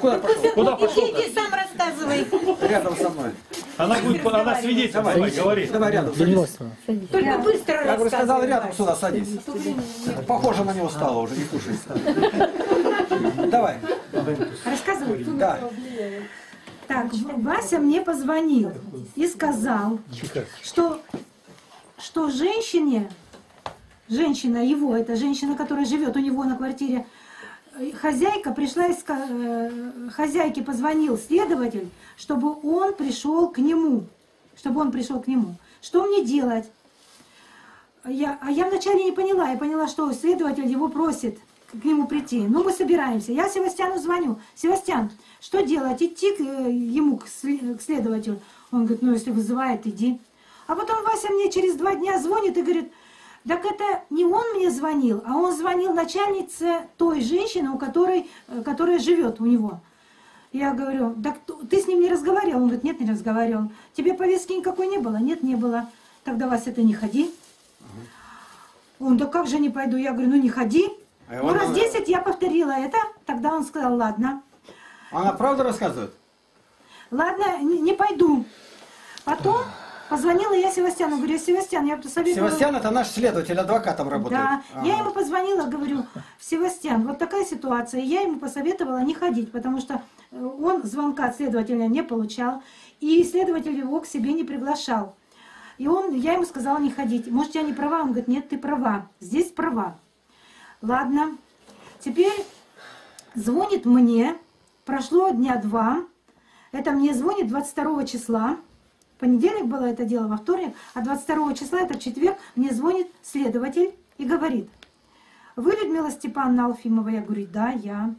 Куда пошел? Куда пошел? Иди сам рассказывай. Рядом со мной. Она будет, она свидетель. Давай, говори. Давай рядом. Садись. Только быстро рассказывай. Я бы сказал, рядом сюда садись. Похоже на него стало уже, не кушайся. Давай. Рассказывай. Да. Так, Вася мне позвонил и сказал, что женщина его, это женщина, которая живет у него на квартире, хозяйка пришла, хозяйке позвонил следователь, чтобы он пришел к нему. Что мне делать? Я вначале не поняла, я поняла, что следователь его просит к нему прийти. Ну, мы собираемся. Я Севастьяну звоню. Севастьян, что делать? Идти к ему, к следователю? Он говорит, ну, если вызывает, иди. А потом Вася мне через 2 дня звонит и говорит, так это не он мне звонил, а он звонил начальнице той женщины, у которой, которая живет у него. Я говорю, так ты с ним не разговаривал? Он говорит, нет, не разговаривал. Тебе повестки никакой не было? Нет, не было. Тогда, Вася, ты не ходи. Он, да как же не пойду? Я говорю, ну не ходи. А ну раз 10 я повторила это, тогда он сказал, ладно. Она правда рассказывает? Ладно, не пойду. Потом... Позвонила я Севастьяну, говорю, Севастьян, я посоветовала... Севастьян это наш следователь, адвокатом работает. Да, я ему позвонила, говорю, Севастьян, вот такая ситуация, я ему посоветовала не ходить, потому что он звонка от следователя не получал, и следователь его к себе не приглашал. И он, я ему сказала не ходить. Может, я не права? Он говорит, нет, ты права, здесь права. Ладно, теперь звонит мне, прошло дня 2, это мне звонит 22 числа, понедельник было это дело, во вторник, а 22 числа, это четверг, мне звонит следователь и говорит, вы Людмила Степановна Алфимова? Я говорю, да, я.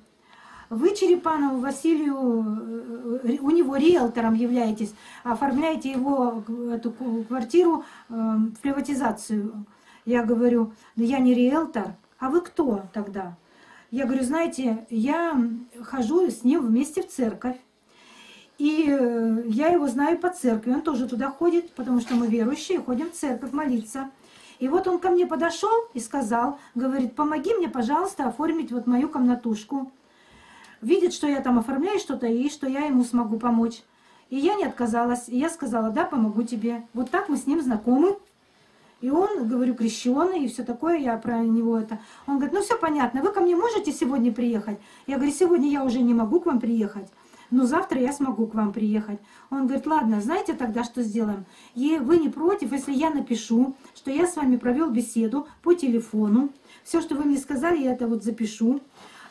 Вы Черепанову Василию, у него риэлтором являетесь, оформляете его, эту квартиру, в приватизацию. Я говорю, да я не риэлтор, а вы кто тогда? Я говорю, знаете, я хожу с ним вместе в церковь. И я его знаю по церкви, он тоже туда ходит, потому что мы верующие, ходим в церковь молиться. И вот он ко мне подошел и сказал, говорит, помоги мне, пожалуйста, оформить вот мою комнатушку. Видит, что я там оформляю что-то и что я ему смогу помочь. И я не отказалась. И я сказала, да, помогу тебе. Вот так мы с ним знакомы. И он, говорю, крещеный, и все такое, я про него это. Он говорит, ну все понятно, вы ко мне можете сегодня приехать? Я говорю, сегодня я уже не могу к вам приехать, но завтра я смогу к вам приехать. Он говорит, ладно, знаете тогда, что сделаем? И вы не против, если я напишу, что я с вами провел беседу по телефону. Все, что вы мне сказали, я это вот запишу.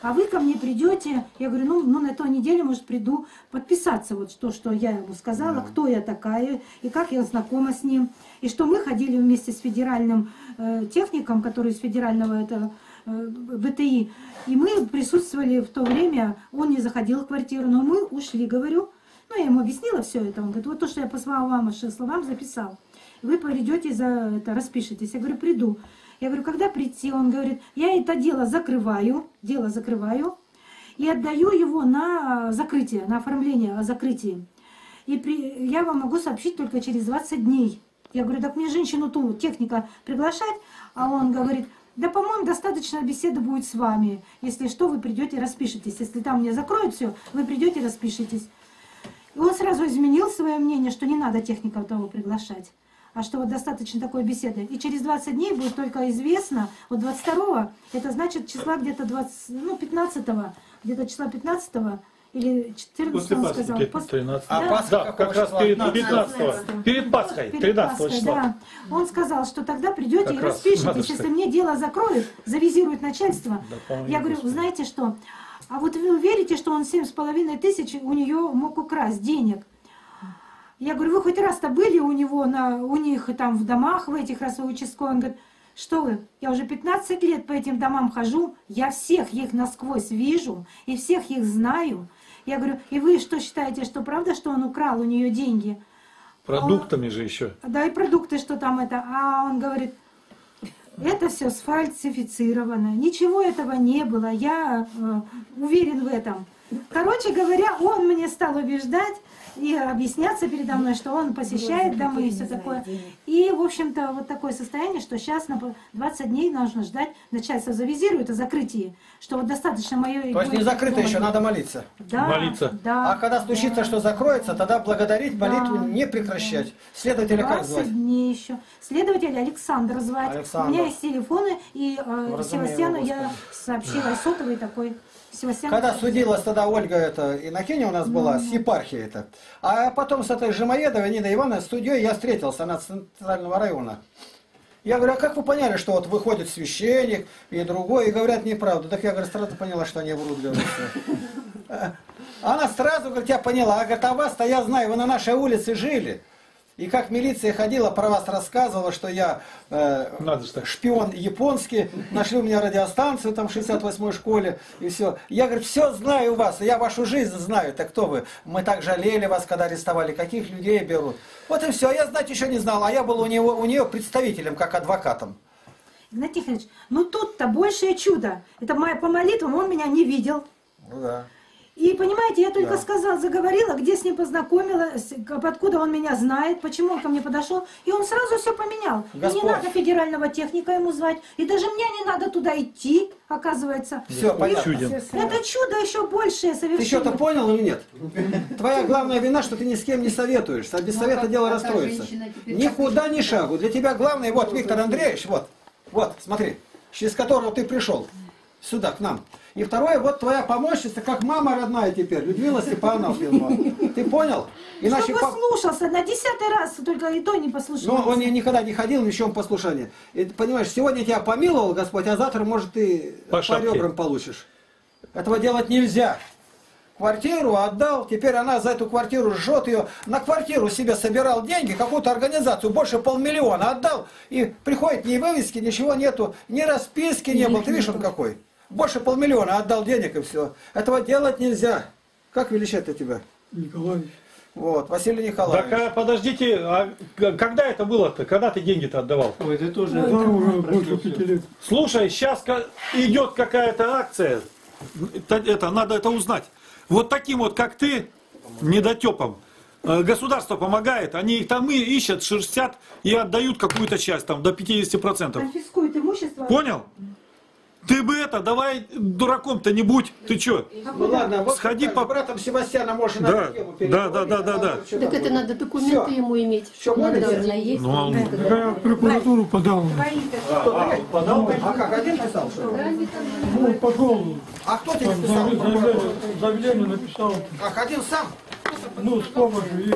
А вы ко мне придете, я говорю, ну на той неделе, может, приду подписаться, вот то, что я ему сказала, кто я такая, и как я знакома с ним. И что мы ходили вместе с федеральным техником, который из федерального этого, БТИ, и мы присутствовали в то время, он не заходил в квартиру, но мы ушли, говорю. Ну, я ему объяснила все это, он говорит, вот то, что я по вам, словам записал. Вы придете, за это, распишитесь. Я говорю, приду. Я говорю, когда прийти? Он говорит, я это дело закрываю и отдаю его на закрытие, на оформление о закрытии. И я вам могу сообщить только через 20 дней. Я говорю, так мне женщину ту техника приглашать, а он говорит, да, по-моему, достаточно беседы будет с вами. Если что, вы придете, распишитесь. Если там мне закроют все, вы придете, распишитесь. И он сразу изменил свое мнение, что не надо техника того приглашать. А что вот достаточно такой беседы. И через 20 дней будет только известно, вот 22-го, это значит числа где-то 15-го, где-то числа 15-го или 14-го, он сказал. Как раз перед 15-го, перед Пасхой, 13-го числа. Да. Он сказал, что тогда придете и распишитесь, если мне дело закроют, завизирует начальство. Да, я говорю, знаете что, а вот вы верите, что он 7,5 тысяч у нее мог украсть денег? Я говорю, вы хоть раз-то были у него, у них там в домах, в этих раз в участковых? Он говорит, что вы, я уже 15 лет по этим домам хожу, я всех их насквозь вижу и всех их знаю. Я говорю, и вы что считаете, что правда, что он украл у нее деньги? Продуктами же еще. Да, и продукты, что там это. А он говорит, это все сфальсифицировано, ничего этого не было, я уверен в этом. Короче говоря, он мне стал убеждать и объясняться передо мной, что он посещает домы и все такое. И, в общем-то, вот такое состояние, что сейчас на 20 дней нужно ждать, начальство завизирует о закрытии, что вот достаточно мое... То есть не закрыто еще, надо молиться. Да, молиться. Да, а когда стучится, да, что закроется, тогда благодарить, да, молитву не прекращать. Да. Следователя как звать? 20 дней еще. Следователя Александр звать. Александр. У меня есть телефоны, и Севастьяну я сообщила сотовый такой. Когда судилась тогда Ольга, это инокиня у нас была, с епархией это. А потом с этой Жемоедовой, Ниной Ивановной, с судьей я встретился, она с центрального района. Я говорю, а как вы поняли, что вот выходит священник и другой, и говорят неправду? Так я, говорю, сразу поняла, что они врут. Она сразу, говорит, я поняла, а говорит, а вас-то я знаю, вы на нашей улице жили. И как милиция ходила, про вас рассказывала, что я шпион японский, нашли у меня радиостанцию там в 68-й школе, и все. Я, говорю, все знаю вас, я вашу жизнь знаю, так кто вы? Мы так жалели вас, когда арестовали, каких людей берут. Вот и все, а я знать еще не знал, а я был у нее представителем, как адвокатом. Игнатий Тихонович, ну тут-то большее чудо. Это по молитвам он меня не видел. Ну да. И, понимаете, я только сказала, заговорила, где с ним познакомилась, откуда он меня знает, почему он ко мне подошел. И он сразу все поменял. Господь. И не надо федерального техника ему звать. И даже мне не надо туда идти, оказывается. Все, понятно. Это чудо еще большее совершенно. Ты что-то понял или нет? Твоя главная вина, что ты ни с кем не советуешься. А без совета дело расстроится. Никуда ни шагу. Для тебя главное, вот Виктор Андреевич, вот, смотри, через которого ты пришел. Сюда, к нам. И второе, вот твоя помощница, как мама родная теперь, Людмила Степановна Алфимова. Ты понял? Иначе что послушался, на 10-й раз только и то не послушался. Но он никогда не ходил ни в чем послушание. И, понимаешь, сегодня тебя помиловал Господь, а завтра, может, ты по ребрам получишь. Этого делать нельзя. Квартиру отдал, теперь она за эту квартиру жжет ее. На квартиру себе собирал деньги, какую-то организацию, больше 500 000 отдал. И приходит ни вывески, ничего нету, ни расписки не было. Ты видишь, он какой? Больше 500 000 отдал денег и все. Этого делать нельзя. Как величать-то тебя? Николаевич. Вот, Василий Николаевич. Так, подождите, а когда это было-то? Когда ты деньги-то отдавал? Ой, ты тоже... Уже слушай, сейчас идет какая-то акция. Это, надо это узнать. Вот таким вот, как ты, недотепом. Государство помогает, они их там и ищут, шерстят и отдают какую-то часть, там, до 50%. Конфискуют имущество. Понял? Ты бы это, давай дураком-то не будь. Ты чё? Ну ладно, вот сходи по братам Севастьяна, можешь на эту тему переговорить. Да. Так это надо документы ему иметь. Что надо есть. Ну а он прокуратуру подал. Подал? А как, один писал? Ну, подал. А кто тебе написал? Заявление написал. Ах, один сам? Ну, с помощью их.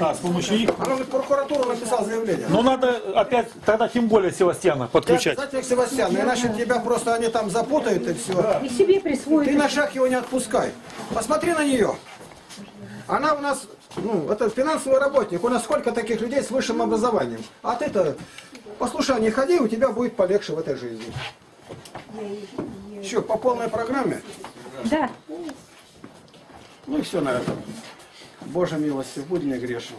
А, с помощью их. А он прокуратуру написал заявление. Ну, надо опять, тогда тем более Севастьяна подключать. Кстати, к Севастьяну, иначе тебя просто они там запутают и все. И себе присвоят. Ты на шаг его не отпускай. Посмотри на нее. Она у нас, ну, это финансовый работник. У нас сколько таких людей с высшим образованием. А ты-то, послушай, не ходи, у тебя будет полегче в этой жизни. Еще по полной программе? Да. Ну и все на этом. Боже милостью, будь мне грешен.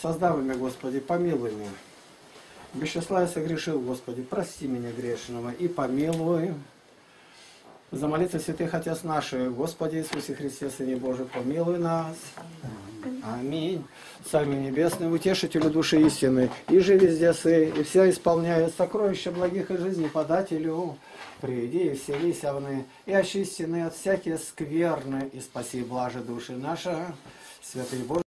Создав меня, Господи, помилуй меня. Без числа я согрешил, Господи, прости меня грешного и помилуй. За молитвы святых отец наших, Господи Иисусе Христе, Сыне Божий, помилуй нас. Аминь. Сами небесные, утешителю души истины, и же везде сы, и вся исполняет сокровища благих и жизни подателю. Приди и вселись овны, и очистины от всякие скверны, и спаси блажи души наша, святый Божий.